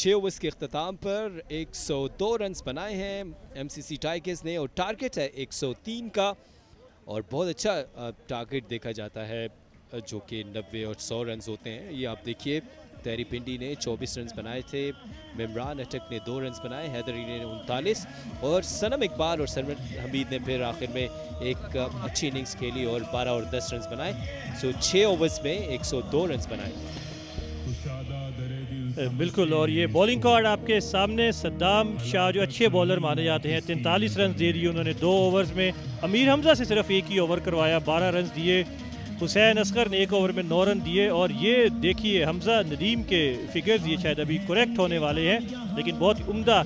6 ओवर्स के अख्ताम पर 102 रन बनाए हैं MCC टाइगर्स ने, और टारगेट है 103 का। और बहुत अच्छा टारगेट देखा जाता है जो कि 90 और 100 रन होते हैं। ये आप देखिए, तैयीर पिंडी ने 24 रन बनाए थे, इमरान अटक ने 2 रन बनाए, हैदर अली ने 39 और सनम इकबाल और सरमद हमीद ने फिर आखिर में एक अच्छी इनिंग्स खेली और 12 और 10 रन बनाए। सो 6 ओवर्स में 102 रन बनाए। बिल्कुल, और ये बॉलिंग कार्ड आपके सामने। सद्दाम शाह जो अच्छे बॉलर माने जाते हैं, 43 रन दे दिए उन्होंने 2 ओवर्स में। अमीर हमजा से सिर्फ एक ही ओवर करवाया, 12 रन दिए। हुसैन असगर ने 1 ओवर में 9 रन दिए। और ये देखिए हमजा नदीम के फिगर्स, ये शायद अभी करेक्ट होने वाले हैं, लेकिन बहुत उम्दा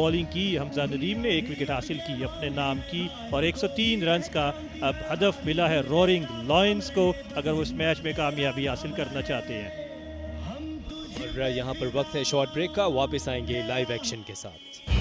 बॉलिंग की हमजा नदीम ने। 1 विकेट हासिल की अपने नाम की और 103 रन का अब हदफ मिला है रोरिंग लायंस को, अगर वो इस मैच में कामयाबी हासिल करना चाहते हैं। और यहाँ पर वक्त है शॉर्ट ब्रेक का, वापस आएंगे लाइव एक्शन के साथ।